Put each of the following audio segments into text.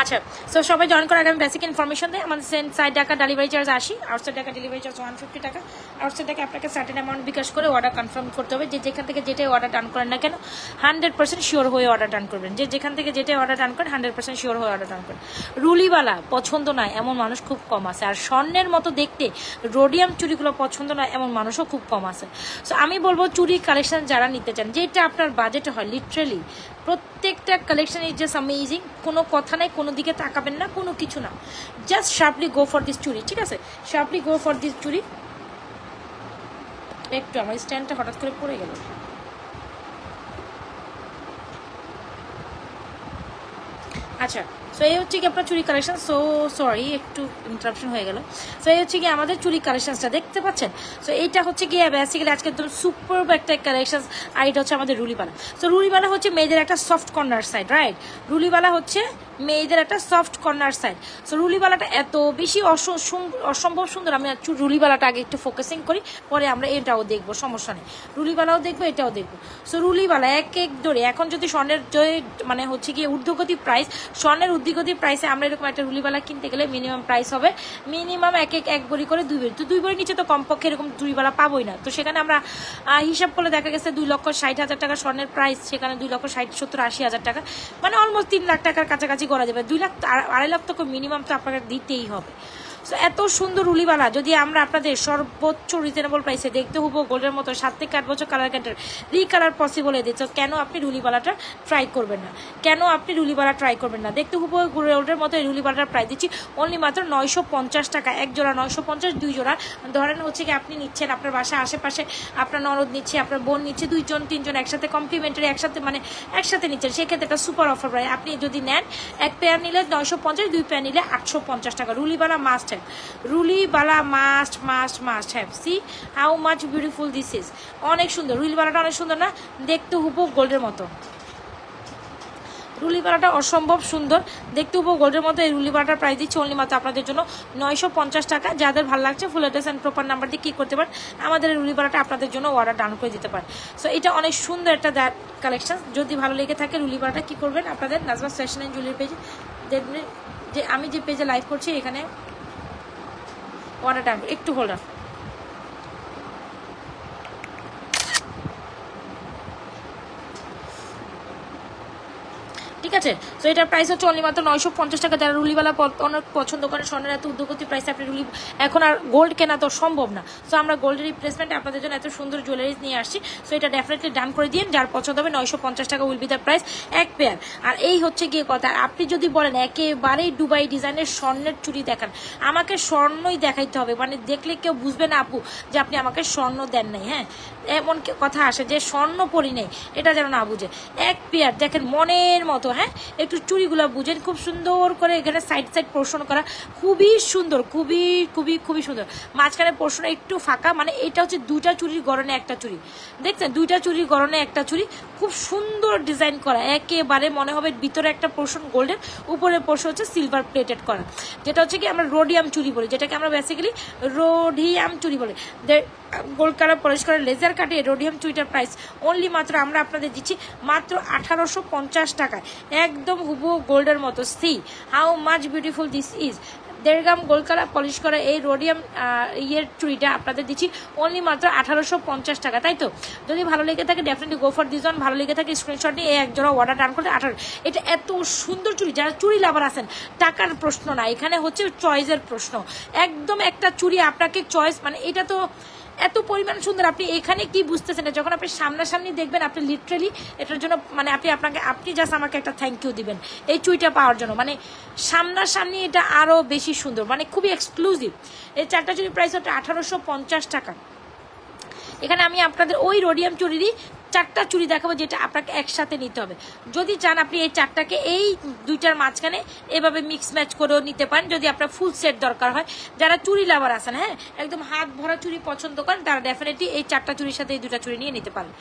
আচ্ছা, সো সবাই জয়েন করার আগে আমি বেসিক ইনফরমেশন দিই। আমাদের side Dhaka delivery charge 80, outside Dhaka delivery charge 150 টাকা। আউটসাইড থেকে আপনাকে সার্টেন অ্যামাউন্ট বিকাশ করে অর্ডার কনফার্ম করতে হবে। যে যেখান থেকে যেটাই অর্ডার ডান করেন না কেন 100% শিওর হয়ে অর্ডার ডান করবেন। যে যেখান থেকে যেটাই অর্ডার ডান করেন 100% শিওর হয়ে অর্ডার ডান করেন। রুলিওয়ালা পছন্দ নয় এমন মানুষ খুব কম আছে, আর স্বর্ণের মতো দেখতে রোডিয়াম চুড়িগুলো পছন্দ নয় এমন মানুষও খুব কম আছে। সো আমি বলবো চুড়ি কালেকশন যারা নিতে চান, যেটা আপনার বাজেট হয়, লিটারেলি প্রত্যেকটা কালেকশন ইজ জাস্ট অ্যামেজিং। কোনো কথা নাই, কোনো দিকে তাকাবেন না, কোনো কিছু না, just sharply go for this চুড়ি, ঠিক আছে? শার্পলি গো ফর দিস চুড়ি। একটু আমার স্ট্যান্ডটা হঠাৎ করে পড়ে গেল। আচ্ছা, সো এই হচ্ছে কি আপনার চুরি কালেকশন। সো সরি, একটু ইন্টারাপশন হয়ে গেল। সো এই হচ্ছে কি আমাদের চুরি কালেকশনটা দেখতে পাচ্ছেন। সো এইটা হচ্ছে গিয়ে বেসিক্যালি আজকে একদম সুপার একটা কালেকশন, আর এটা হচ্ছে আমাদের রুলিওয়ালা। সো রুলিওয়ালা হচ্ছে মেয়েদের একটা সফট কর্নার সাইড, রাইট? রুলিওয়ালা হচ্ছে মেয়েদের একটা সফট কর্নার সাইড। সো রুলিওয়ালাটা এত বেশি অসম্ভব সুন্দর। আমি রুলিওয়ালাটা আগে একটু ফোকাসিং করি, পরে আমরা এটাও দেখবো, সমস্যা নেই। রুলিওয়ালাও দেখবো, এটাও দেখবো। সো রুলিওয়ালা এক ধরে এখন যদি স্বর্ণের মানে হচ্ছে গিয়ে ঊর্ধ্বগতি প্রাইস, স্বর্ণের ঊর্ধ্বগতির প্রাইসে আমরা এরকম একটা রুলিওয়ালা কিনতে গেলে মিনিমাম প্রাইস হবে মিনিমাম এক বড়ি করে 2 বড়ি। তো 2 বড়ির নিচে তো কমপক্ষে এরকম রুলিওয়ালা পাবোই না। তো সেখানে আমরা হিসাব করলে দেখা গেছে 2,60,000 টাকা স্বর্ণের প্রাইস, সেখানে 2,60,000-70,000-80,000 টাকা, মানে অলমোস্ট 3 লাখ টাকার কাছাকাছি করা যাবে। 2 লাখ 2.5 লাখ টাকা মিনিমাম তো আপনাকে দিতেই হবে। সো এত সুন্দর রুলিওয়ালা যদি আমরা আপনাদের সর্বোচ্চ রিজনেবল প্রাইসে দেখতে হবো, গোল্ডের মতো 7 থেকে 8 বছর কালার গ্যারান্টি, রিকালার পসিবল হয়ে দিচ্ছে। কেন আপনি রুলিওয়ালাটা ট্রাই করবেন না? দেখতে হবো গোল্ডের মতো। এই রুলিওয়ালাটার প্রাইস দিচ্ছি অনলি মাত্র 950 টাকা। এক জোড়া 950, 2 জোড়া ধরেন হচ্ছে কি আপনি নিচ্ছেন, আপনার বাসার আশেপাশে আপনার ননদ নিচ্ছে, আপনার বোন নিচ্ছে, 2-3 জন একসাথে কমপ্লিমেন্টারি একসাথে নিচ্ছেন, সেক্ষেত্রে একটা সুপার অফার প্রাইস। আপনি যদি নেন, 1 পেয়ার নিলে 950, 2 পেয়ার নিলে 850 টাকা। রুলিওয়ালা মাস্ট, রুলিওয়ালা must have. See how much beautiful this is. অনেক সুন্দর রুলিওয়ালাটা, অনেক সুন্দর না? দেখতে হুবহু গোল্ডের মতো। রুলিওয়ালাটা অসম্ভব সুন্দর, দেখতে হুবহু গোল্ডের মতো। এই রুলিওয়ালাটার প্রাইস দিচ্ছি অনলি মাত্র আপনাদের জন্য 950 টাকা। যাদের ভালো লাগছে full address and proper number দিয়ে কী করতে পারেন, আমাদের এই রুলিওয়ালাটা আপনাদের জন্য অর্ডার ডান করে দিতে পারেন। সো এটা অনেক সুন্দর একটা কালেকশন। যদি ভালো লেগে থাকে রুলিওয়ালাটা কী করবেন, আপনাদের নাজমাস ফ্যাশন অ্যান্ড জুয়েলারি পেজে দেখবেন, যে আমি যে পেজে লাইভ করছি এখানে অর্ডার। একটু হোল্ড আপ। ঠিক আছে, তো এটার প্রাইস হচ্ছে অনলি মাত্র 950 টাকা। যারা রুলিওয়ালা অনেক পছন্দ করে, স্বর্ণের এত উদ্যোগতি প্রাইসে আপনি রুলি, এখন আর গোল্ড কেনা তো সম্ভব না। সো আমরা গোল্ডের রিপ্লেসমেন্ট আপনাদের জন্য এত সুন্দর জুয়েলারিজ নিয়ে আসছি। সো এটা ডেফিনেটলি ডান করে দিন, যার পছন্দ হবে। 950 টাকা will be the price, 1 pair. আর এই হচ্ছে গিয়ে কথা। আপনি যদি বলেন একেবারেই দুবাই ডিজাইনের স্বর্ণের চুড়ি দেখান, আমাকে স্বর্ণই দেখাইতে হবে, মানে দেখলে কেউ বুঝবে না আপু যে আপনি আমাকে স্বর্ণ দেন নাই। হ্যাঁ, এমন কথা আসে যে স্বর্ণ পরি নেই, এটা যেন না বুঝে। 1 পেয়ার দেখেন মনের মতো। হ্যাঁ, একটু চুড়িগুলো বুঝেন, খুব সুন্দর করে এখানে সাইড পোর্শন করা, খুবই সুন্দর, খুবই খুবই খুবই সুন্দর। মাঝখানে পোর্শন একটু ফাঁকা, মানে এটা হচ্ছে 2টা চুড়ির গড়নে একটা চুড়ি। দেখছেন, 2টা চুড়ির গড়নে একটা চুড়ি, খুব সুন্দর ডিজাইন করা, একেবারে মনে হবে ভিতরে একটা পোর্শন গোল্ডের, উপরের পোর্শন হচ্ছে সিলভার প্লেটেড করা, যেটা হচ্ছে কি আমরা রোডিয়াম চুড়ি বলি, যেটাকে আমরা বেসিক্যালি রোডিয়াম চুড়ি বলি। গোল্ড কালার পলিশ করে লেজার কাটে রোডিয়াম চুড়িটার প্রাইস অনলি মাত্র আমরা আপনাদের দিচ্ছি মাত্র 1850 টাকায়, একদম হুবহু গোল্ডের মতো। See how much beautiful this is. 1.5 gram gold colour polish করা এই রোডিয়াম চুড়িটা আপনাদের দিচ্ছি অনলি মাত্র 1850 টাকা, তাই তো? যদি ভালো লেগে থাকে definitely go for this one. ভালো লেগে থাকে স্ক্রিনশট নিয়ে এক জোড়া অর্ডার ডান করতে 18। এটা এত সুন্দর চুড়ি, যারা চুড়ি লাভার আছেন, টাকার প্রশ্ন না, এখানে হচ্ছে চয়েসের প্রশ্ন। একদম একটা চুড়ি আপনাকে চয়েস, মানে এটা তো এত পরিমাণ সুন্দর, আপনি এখানে কি বুঝতেছেন না? যখন আপনি সামনাসামনি দেখবেন, আপনি লিটারেলি এটার জন্য মানে আপনি জাস্ট আমাকে একটা থ্যাংক ইউ দিবেন এই চুইটা পাওয়ার জন্য, মানে সামনাসামনি এটা আরও বেশি সুন্দর, মানে খুবই এক্সক্লুসিভ। এই 4টা চুড়ির প্রাইস হচ্ছে 1850 টাকা। এখানে আমি আপনাদের ওই রোডিয়াম চুড়িরই 4টা চুড়ি দেখাবো, যেটা আপনাকে একসাথে নিতে হবে। যদি চান আপনি এই 4টাকে এই 2টার মাঝখানে এভাবে মিক্স ম্যাচ করেও নিতে পারেন, যদি আপনার ফুল সেট দরকার হয়। যারা চুড়ি লাভার আছেন, হ্যাঁ, একদম হাত ভরা চুড়ি পছন্দ করেন, তারা ডেফিনেটলি এই 4টা চুড়ির সাথে এই 2টা চুড়ি নিয়ে নিতে পারেন।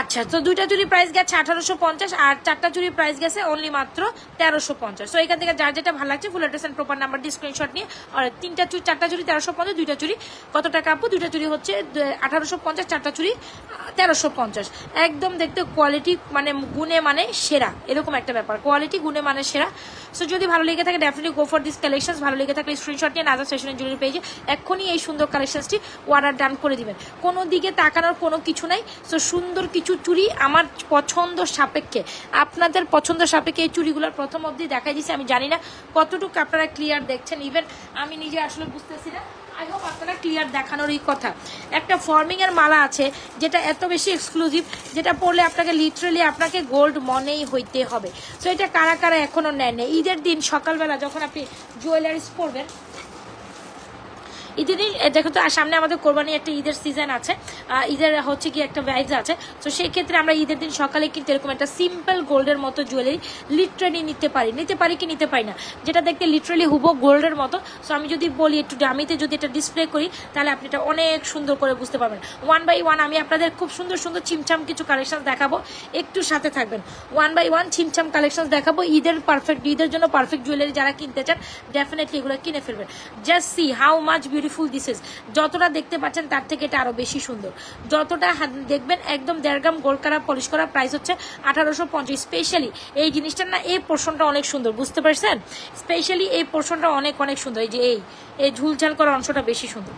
আচ্ছা, তো দুইটা চুরি প্রাইস গেছে 1850 আর চারটা চুরি প্রাইস গেছে অনলি মাত্র 1350। তো এখান থেকে যার যেটা ভালো লাগছে full address and proper number দিয়ে স্ক্রিনশট নিয়ে, আর তিনটা চুরি চারটা চুরি 1350, দুইটা চুরি কত টাকা আপু? দুইটা চুরি হচ্ছে 1850, চারটা চুরি 1350। একদম দেখতে কোয়ালিটি মানে গুণে মানে সেরা, এরকম একটা ব্যাপার, কোয়ালিটি গুণে মানে সেরা। সো যদি ভালো লেগে থাকে definitely go for this collection. ভালো লেগে থাকলে স্ক্রিনশট নিয়ে নাজাস ফ্যাশন জুয়েলারি পেজে এক্ষুনি এই সুন্দর কালেকশনটি অর্ডার ডান করে দিবেন। কোনো দিকে তাকানোর কোনো কিছু নাই। সো সুন্দর কিছু চুড়ি আমার পছন্দ সাপেক্ষে, আপনাদের পছন্দ সাপেক্ষে এই চুড়িগুলোর প্রথম অবধি দেখাই দিয়েছি। আমি জানি না কতটুকু আপনারা ক্লিয়ার দেখছেন, ইভেন আমি নিজে আসলে বুঝতেছি না। আই হোপ আপনারা ক্লিয়ার দেখানোরই কথা। একটা ফর্মিংয়ের মালা আছে যেটা এত বেশি এক্সক্লুসিভ, যেটা পরলে আপনাকে লিটারেলি আপনাকে গোল্ড মনেই হইতে হবে। সো এটা কারা কারা এখনও নেয় না, ঈদের দিন সকালবেলা যখন আপনি জুয়েলারিস পরবেন, ঈদের দিন দেখো তো সামনে আমাদের কোরবানি একটা ঈদের সিজন আছে, ঈদের হচ্ছে কি একটা ভাইজ আছে। তো সেই ক্ষেত্রে আমরা ঈদের দিন সকালে কিন্তু এরকম একটা সিম্পল গোল্ডের মতো জুয়েলারি লিটারেলি নিতে পারি না, যেটা দেখতে লিটারেলি হুবো গোল্ডের মতো। সো আমি যদি বলি একটু দামিতে যদি এটা ডিসপ্লে করি তাহলে আপনি এটা অনেক সুন্দর করে বুঝতে পারবেন। ওয়ান বাই ওয়ান আমি আপনাদের খুব সুন্দর সুন্দর ছিমছাম কিছু কালেকশন দেখাবো, একটু সাথে থাকবেন। ওয়ান বাই ওয়ান ছিমছাম কালেকশন দেখাবো, ঈদের পারফেক্ট, ঈদের জন্য পারফেক্ট জুয়েলারি যারা কিনতে চান ডেফিনেটলি এগুলো কিনে ফেলবেন। Just see how much beautiful this is. যতটা দেখতে পাচ্ছেন তার থেকে এটা আরো বেশি সুন্দর, যতটা দেখবেন একদম দেড়গ্রাম গোল্ড কারা পলিশ করা, প্রাইস হচ্ছে 1850। স্পেশালি এই জিনিসটার না এই পোর্শনটা অনেক সুন্দর, বুঝতে পারছেন? স্পেশালি এই পোর্শনটা অনেক অনেক সুন্দর, এই যে এই ঝুলঝাল করা অংশটা বেশি সুন্দর।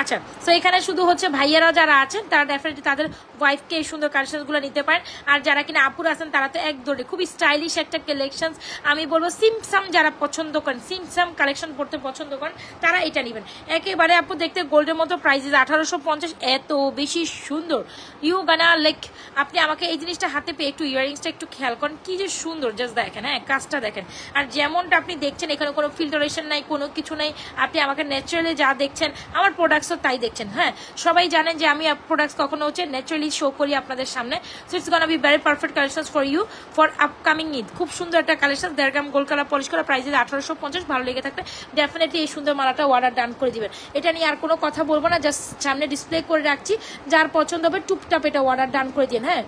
আচ্ছা, তো এখানে শুধু হচ্ছে ভাইয়ারা যারা আছেন তারা ডেফিনেটলি তাদের ওয়াইফকে এই সুন্দর কালেকশনগুলো নিতে পারেন। আর যারা কিনা আপুরা আছেন তারা তো একদরে খুবই স্টাইলিশ একটা কালেকশন, আমি বলবো সিমসাম যারা পছন্দ করেন, সিমসাম কালেকশন পড়তে পছন্দ করেন তারা এটা নেবেন। একেবারে আপু দেখতে গোল্ডের মতো, প্রাইজেস 1850, এত বেশি সুন্দর। ইউ গানা লাইক, আপনি আমাকে এই জিনিসটা হাতে পেয়ে একটু ইয়ারিংসটা একটু খেয়াল করেন, কি যে সুন্দর, জাস্ট দেখেন, হ্যাঁ কাজটা দেখেন। আর যেমনটা আপনি দেখছেন এখানে কোনো ফিল্টারেশন নাই, কোনো কিছু নাই, আপনি আমাকে ন্যাচারালি যা দেখছেন আমার প্রোডাক্ট তাই দেখছেন। হ্যাঁ, সবাই জানেন যে আমি প্রোডাক্টস কখনো হচ্ছে ন্যাচারালি শো করি আপনাদের সামনে। So it's gonna be very perfect collection for you for upcoming Eid. খুব সুন্দর একটা কালেকশন, দেড়গ্রাম গোল্ড কালার পলিশ করা, প্রাইস 1850। ভালো লেগে থাকলে ডেফিনেটলি এই সুন্দর মালাটা অর্ডার ডান করে দিবেন। এটা নিয়ে আর কোনো কথা বলবো না, জাস্ট সামনে ডিসপ্লে করে রাখছি, যার পছন্দ হবে টুপটাপ এটা অর্ডার ডান করে দিন। হ্যাঁ,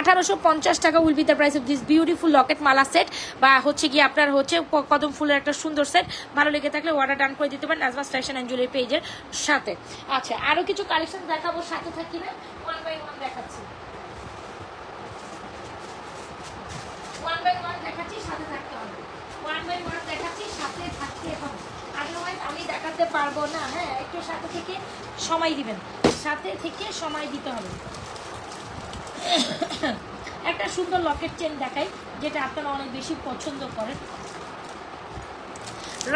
1850 টাকা will be the price of this beautiful locket মালা সেট, বা হচ্ছে গিয়ে আপনার হচ্ছে কদম ফুলের একটা সুন্দর সেট। ভালো লেগে থাকলে অর্ডার ডান করে দিতে পারেন নাজমাস ফ্যাশন অ্যান্ড জুয়েলারি পেজের সাথে। আচ্ছা, আরও কিছু কালেকশন দেখাবো, সাথে থাকি না, ওয়ান বাই ওয়ান দেখাচ্ছি, ওয়ান বাই ওয়ান দেখাচ্ছি, সাথে থাকতে হবে, ওয়ান বাই ওয়ান দেখাচ্ছি, সাথে থাকতে হবে, আদারওয়াইজ আমি দেখাতে পারবো না। হ্যাঁ, একটু সাথে থেকে সময় দিবেন, সাথে থেকে সময় দিতে হবে। একটা সুন্দর লকেট চেন দেখাই, যেটা আপনারা অনেক বেশি পছন্দ করেন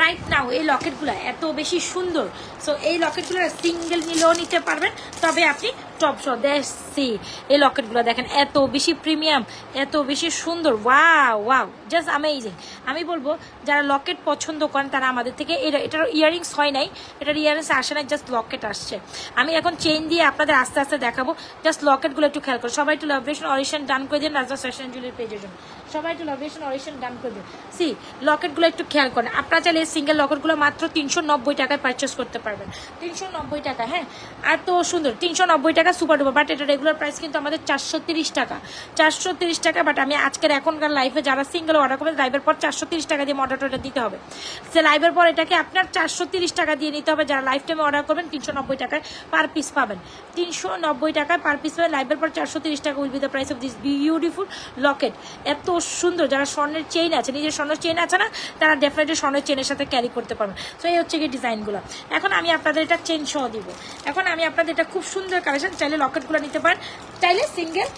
রাইট নাও। এই লকেটগুলো এত বেশি সুন্দর। সো এই লকেটগুলো সিঙ্গেল নিলেও নিতে পারবেন, তবে আপনি টপ শো দেখছি। এই লকেটগুলো দেখেন এত বেশি প্রিমিয়াম, এত বেশি সুন্দর, ওয়াও ওয়াও জাস্ট অ্যামেজিং। আমি বলবো যারা লকেট পছন্দ করেন তারা আমাদের থেকে, এটার ইয়ারিংস হয় নাই, এটার ইয়ারিংস আসে নাই, জাস্ট লকেট আসছে। আমি এখন চেইন দিয়ে আপনাদের আস্তে আস্তে দেখাবো, জাস্ট লকেটগুলো একটু খেয়াল করুন। সবাই একটু লাভেশন অরিশন ডান করে দিন নাজমাস ফ্যাশন জুয়েলারি পেজের জন্য, সবাই একটু লাভেশন অরিশন ডান করে দিন। সি লকেটগুলো একটু খেয়াল করেন, আপনারা চাইলে এই সিঙ্গেল লকেটগুলো মাত্র 390 টাকায় পারচেস করতে পারবেন, 390 টাকা। হ্যাঁ, আর তো সুন্দর 390 টাকা সুপার ডুপার, বাট এটা রেগুলার প্রাইস কিন্তু আমাদের 430 টাকা, 430 টাকা। বাট আমি আজকের এখনকার লাইফে যারা সিঙ্গেল অর্ডার করবেন লাইভের পর 430 টাকা দিয়ে অর্ডারটা দিতে হবে। সে লাইভের পর এটাকে আপনার 430 টাকা দিয়ে নিতে হবে। যারা লাইফ টাইমে অর্ডার করবেন 390 টাকায় পার পিস পাবেন, 390 টাকায় পার পিস পাবেন। লাইভের পর 430 টাকা will be the price of this beautiful locket. এত সুন্দর, যারা স্বর্ণের চেইন আছে, নিজের স্বর্ণের চেইন আছে না, তারা ডেফিনেটলি স্বর্ণের চেইনের সাথে ক্যারি করতে পারবেন। সো এই হচ্ছে কি ডিজাইনগুলো। এখন আমি আপনাদের এটা চেইন সহ দিব। এখন আমি আপনাদের এটা খুব সুন্দর কালেকশন, চাইলে লকেটগুলো নিতে পারেন, চাইলে সিঙ্গেল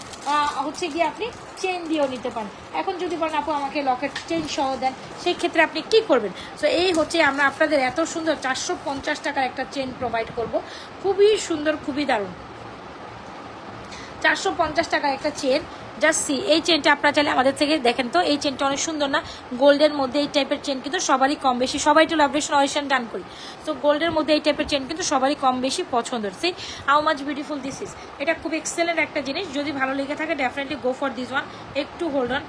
হচ্ছে গিয়ে আপনি চেন দিয়েও নিতে পারেন। এখন যদি বলেন আপু আমাকে লকেট চেন সহ দেন, সেই ক্ষেত্রে আপনি কি করবেন? সো এই হচ্ছে আমরা আপনাদের এত সুন্দর 450 টাকার একটা চেন প্রোভাইড করব, খুবই সুন্দর, খুবই দারুণ। 450 টাকার একটা চেন, জাস্ট সি। এই চেনটা আপনারা চাইলে আমাদের থেকে দেখেন তো, এই চেনটা অনেক সুন্দর না? গোল্ডের মধ্যে এই টাইপের চেন কিন্তু সবারই কম বেশি, সবাই তো লাভেশন অয়েশন ডান করি। তো গোল্ডের মধ্যে এই টাইপের চেন কিন্তু সবারই কম বেশি পছন্দের। See how much beautiful this is. এটা খুব এক্সেলেন্ট একটা জিনিস, যদি ভালো লেগে থাকে definitely go for this one. একটু হোল্ড অন,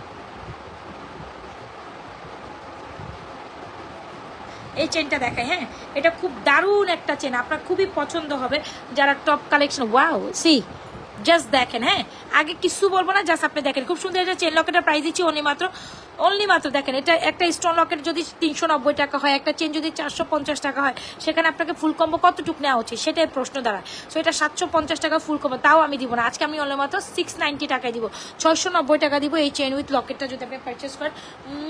এই চেনটা দেখায়। হ্যাঁ, এটা খুব দারুণ একটা চেন, আপনার খুবই পছন্দ হবে যারা top collection. Wow, see just দেখেন। হ্যাঁ, আগে কিছু বলবো না, জাস্ট আপনি দেখেন খুব সুন্দর একটা চেন লকেটের প্রাইস দিচ্ছি অনলি মাত্র দেখেন, এটা একটা স্টোন লকেট যদি ৩৯০ টাকা হয়, একটা চেন যদি ৪৫০ টাকা হয়, সেখানে আপনাকে ফুল কম্বো কতটুকু নেওয়া উচিত সেটাই প্রশ্ন দাঁড়ায়। সো এটা ৭৫০ টাকা ফুল কম্বো, তাও আমি দিব না আজকে, আমি অনলি মাত্র 690 টাকায় দিব, ৬৯০ টাকা দিব। এই চেন উইথ লকেটটা যদি আপনি পারচেস করেন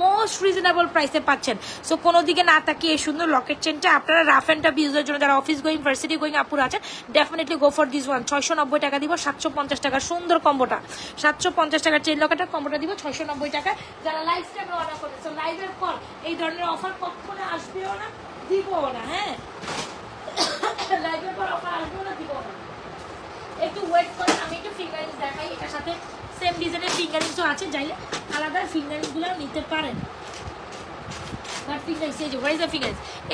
মোস্ট রিজনেবল প্রাইসে পাচ্ছেন। সো কোনো দিকে না তাকিয়ে এই সুন্দর লকেট চেনটা আপনারা রাফ অ্যান্ড টাফ ইউজের জন্য যারা অফিস গোয়িং, ভার্সিটি গোয়িং আপুরা আছেন, definitely go for this one. ৬৯০ টাকা দিব, ৭৫০ টাকা সুন্দর কম্বোটা, ৭৫০ টাকার চেন লকেটটা কম্বোটা দিব ৬৯০ টাকা। যারা লাইভস্ট্রিমে অর্ডার করতে চান, লাইভের পর এই ধরনের অফার কখনো আসবেও না, দিবও না। হ্যাঁ, লাইভের পর অফার আসবেও না, দিবও না। একটু ওয়েট করেন, আমি একটু ফিঙ্গারিংস দেখাই। এটার সাথে সেম ডিজাইনের ফিঙ্গারিংসও আছে, চাইলে আলাদা ফিঙ্গারিংসগুলো নিতে পারেন।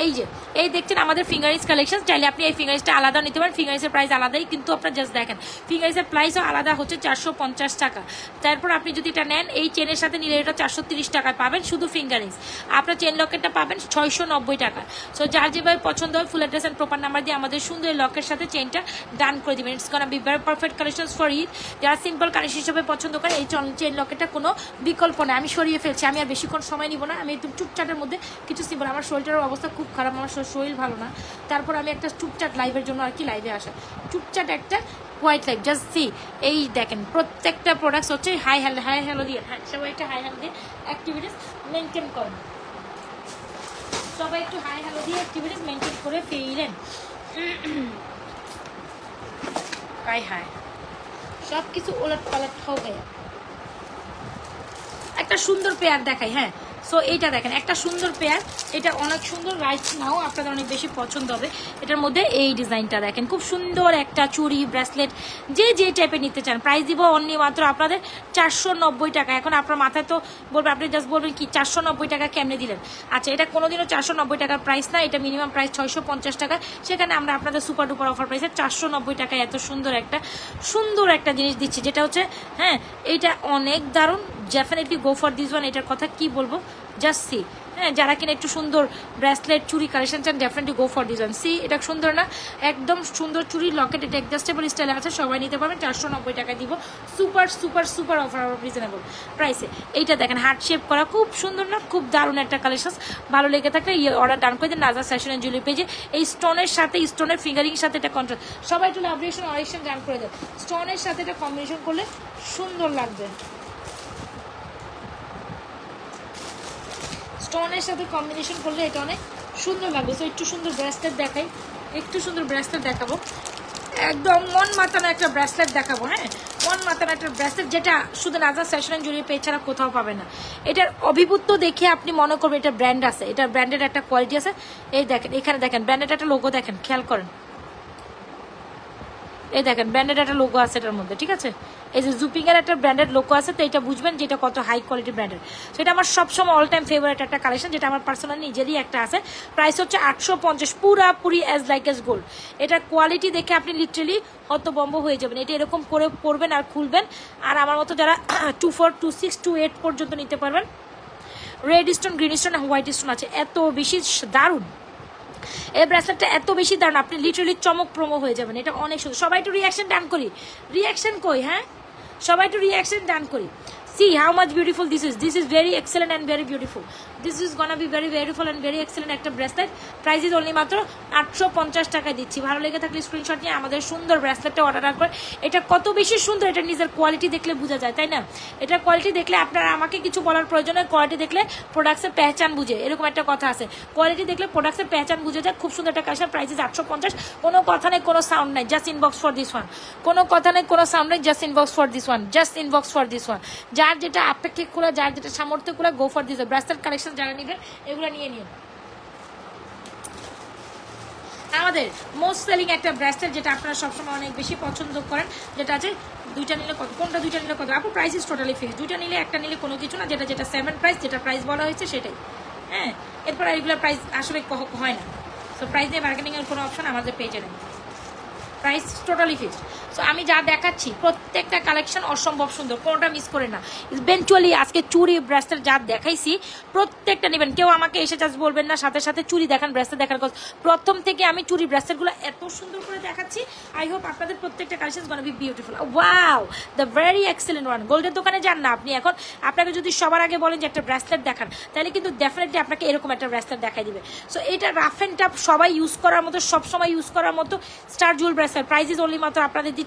এই যে এই দেখছেন আমাদের ফিঙ্গারিংস কালেকশন, চাইলে আপনি এই ফিঙ্গারিংসটা আলাদা নিতে পারেন, ফিঙ্গারিংসের প্রাইস আলাদাই। কিন্তু আপনার জাস্ট দেখেন ফিঙ্গারিংসের প্রাইসও আলাদা হচ্ছে ৪৫০ টাকা। তারপর আপনি যদি এটা নেন এই চেনের সাথে নিলে এটা ৪৩০ টাকায় পাবেন শুধু ফিঙ্গারিংস, আপনার চেন লকেটটা পাবেন ৬৯০ টাকা। সো যার যেভাবে পছন্দ হয় full address and proper number দিয়ে আমাদের সুন্দর লকের সাথে চেনটা ডান করে দেবেন। It's gonna be very perfect collection for Eid. যারা সিম্পল কালেকশন হিসেবে পছন্দ করে এই চেন লকেটটা কোনো বিকল্প না। আমি সরিয়ে ফেলছি, আমি আর বেশিক্ষণ সময় নিব না, আমি একটু চুপচাটের মধ্যে কিছু সিম্পল। আমার শরীরটার অবস্থা খুব খারাপ, আমার শরীর ভালো না, তারপর আমি একটা চুপচাট লাইভের জন্য আর কি লাইভে আসা, চুপচাট একটা হোয়াইট লাইভ। জাস্ট সি, এই দেখেন প্রত্যেকটা প্রোডাক্টস হচ্ছে হাই হ্যালো দিয়ে, সবাই একটা হাই হ্যালো দিয়ে অ্যাক্টিভিটিস মেনটেন করেন, সবাই একটু হাই হ্যালো দিয়ে অ্যাক্টিভিটিস মেনটেন করে ফেলেন। হাই হাই, সব কিছু ওলট পালট হবে। একটা সুন্দর পেয়ার দেখাই। হ্যাঁ, সো এইটা দেখেন একটা সুন্দর পেয়ার, এটা অনেক সুন্দর, রাইট নাও আপনাদের অনেক বেশি পছন্দ হবে। এটার মধ্যে এই ডিজাইনটা দেখেন, খুব সুন্দর একটা চুড়ি, ব্রেসলেট, যে টাইপে নিতে চান। প্রাইস দিব অনলি মাত্র আপনাদের ৪৯০ টাকা। এখন আপনার মাথায় তো বলবেন, আপনি জাস্ট বলবেন কি ৪৯০ টাকা কেমনে দিলেন? আচ্ছা, এটা কোনোদিনও ৪৯০ টাকার প্রাইস না, এটা মিনিমাম প্রাইস ৬৫০ টাকা। সেখানে আমরা আপনাদের সুপার ডুপার অফার প্রাইসে ৪৯০ টাকায় এত সুন্দর একটা জিনিস দিচ্ছি, যেটা হচ্ছে, হ্যাঁ, এটা অনেক দারুণ। Definitely go for this one. এটার কথা কি বলবো, জাস্ট সি। হ্যাঁ, যারা কিনা একটু সুন্দর ব্রেসলেট, চুরি কালেকশন চান, definitely go for this one. See, এটা সুন্দর না? একদম সুন্দর চুরি, লকেট, এটা অ্যাডজাস্টেবল স্টাইলে আছে, সবাই নিতে পারবেন। ৪৯০ টাকা দিব, super super super offer, reasonable প্রাইসে। এইটা দেখেন হার্ট শেপ করা, খুব সুন্দর না? খুব দারুণ একটা কালেকশন। ভালো লেগে থাকলে অর্ডার ডান করে দিন নাজমাস ফ্যাশন এন্ড জুয়েলারি পেজে। এই স্টোনের সাথে, স্টোনের ফিঙ্গারিং সাথে এটা কন্ট্রাস্ট, সবাই একটু লাভরেশন অরেকশন ডান করে দেন। স্টোনের সাথে এটা কম্বিনেশন করলে সুন্দর লাগবে, স্টোনের সাথে কম্বিনেশন করলে এটা অনেক সুন্দর লাগবে। সো একটু সুন্দর ব্রেসলেট দেখাই, একটু সুন্দর ব্রেসলেট দেখাবো, একদম মন মাতানো একটা ব্রেসলেট দেখাবো। হ্যাঁ, মন মাতানো একটা ব্রেসলেট, যেটা শুধু Nazma's fashion and jewellery page ছাড়া কোথাও পাবে না। এটার অভিভূত দেখে আপনি মনে করবেন এটা ব্র্যান্ড আছে, এটা ব্র্যান্ডের একটা কোয়ালিটি আছে। এই দেখেন, এখানে দেখেন ব্র্যান্ডের একটা লোগো, দেখেন খেয়াল করেন, এই দেখেন ব্র্যান্ডের একটা লোগো আছে এটার মধ্যে, ঠিক আছে? এই যে জুপিংয়ের একটা ব্র্যান্ডের লোগো আছে, তো এটা বুঝবেন যে এটা কত হাই কোয়ালিটি ব্র্যান্ডের। তো এটা আমার সবসময় অল টাইম ফেভারিট একটা কালেকশন, যেটা আমার পার্সোনাল নিজেরই একটা আছে। প্রাইস হচ্ছে ৮৫০, পুরাপুরি অ্যাজ লাইক অ্যাজ গোল্ড। এটা কোয়ালিটি দেখে আপনি লিটারেলি হতবম্ব হয়ে যাবেন। এটা এরকম করে পরবেন আর খুলবেন। আর আমার মতো যারা 24, 26, 28 পর্যন্ত নিতে পারবেন। Red stone, green stone, white stone আছে, এত বেশি দারুণ এই ব্রেসলেটটা, এত বেশি দারুণ, আপনি লিটারালি চমকপ্রমো হয়ে যাবেন। এটা অনেক সুন্দর, সবাই একটু রিয়াকশন ডান করি, রিয়াকশন কই? হ্যাঁ, সবাই একটু রিয়াকশন ডান করি। See how much beautiful this is very excellent and very beautiful. This is gonna be very beautiful and very excellent একটা ব্রেসলেট। প্রাইস ইজ অনলি মাত্র ৮৫০ টাকায় দিচ্ছি। ভালো লেগে থাকলে স্ক্রিনশট নিয়ে আমাদের সুন্দর ব্রেসলেটটা অর্ডার করে। এটা কত বেশি সুন্দর, এটা নিজের কোয়ালিটি দেখলে বোঝা যায়, তাই না? এটা কোয়ালিটি দেখলে আপনার আমাকে কিছু বলার প্রয়োজন হয়, কোয়ালিটি দেখলে প্রোডাক্টসের পেহচান বুঝে, এরকম একটা কথা আছে, কোয়ালিটি দেখলে প্রোডাক্টসের পেহচান বুঝে যায়। খুব সুন্দর একটা কালেকশন, প্রাইস ইজ ৮৫০। কোনো কথা নেই, কোনো সাউন্ড নাই, just inbox for this one. কোনো কথা নেই, কোনো সাউন্ড নাই, just inbox for this one, just inbox for this one. যার যেটা আপেক্ষিক খোলা, যার যেটা সামর্থ্য খোলা, go for this. Bracelet collection যারা নেবেন এগুলো নিয়ে নিন। আমাদের মোস্ট সেলিং একটা ব্রেসলেট, যেটা আপনারা সবসময় অনেক বেশি পছন্দ করেন, যেটা আছে দুইটা নিলে কত, কোনটা দুইটা নিলে কত, আপু প্রাইস ইজ টোটালি ফিক্সড, দুইটা নিলে একটা নিলে কোনো কিছু না, যেটা সেভেন প্রাইস, যেটা প্রাইস বলা হয়েছে সেটাই। হ্যাঁ, এরপর এইগুলো প্রাইস আসলে হয় না। সো প্রাইস নিয়ে মার্কেটিংয়ের কোনো অপশন আমাদের পেজে নেই, প্রাইস টোটালি ফিক্সড। সো আমি যা দেখাচ্ছি প্রত্যেকটা কালেকশন অসম্ভব সুন্দর, কোনোটা মিস করে না। ইভেন্টুয়ালি আজকে চুড়ি ব্রেসলেট যা দেখাইছি প্রত্যেকটা নেবেন, কেউ আমাকে এসে জাস্ট বলবেন না সাথে সাথে চুড়ি দেখান ব্রেসলেট দেখার কথা। প্রথম থেকে আমি চুড়ি ব্রেসলেটগুলো এত সুন্দর করে দেখাচ্ছি, আই হোপ আপনাদের প্রত্যেকটা collection gonna be beautiful. Wow, the very excellent one. গোল্ডের দোকানে যান না আপনি, এখন আপনাকে যদি সবার আগে বলেন যে একটা ব্রেসলেট দেখান, তাহলে কিন্তু ডেফিনেটলি আপনাকে এরকম একটা ব্রেসলেট দেখাই দিবে। সো এটা রাফ অ্যান্ড টাফ সবাই ইউজ করার মতো, সবসময় ইউজ করার মতো star jewel bracelet. Price is only মাত্র আপনাদের দিচ্ছি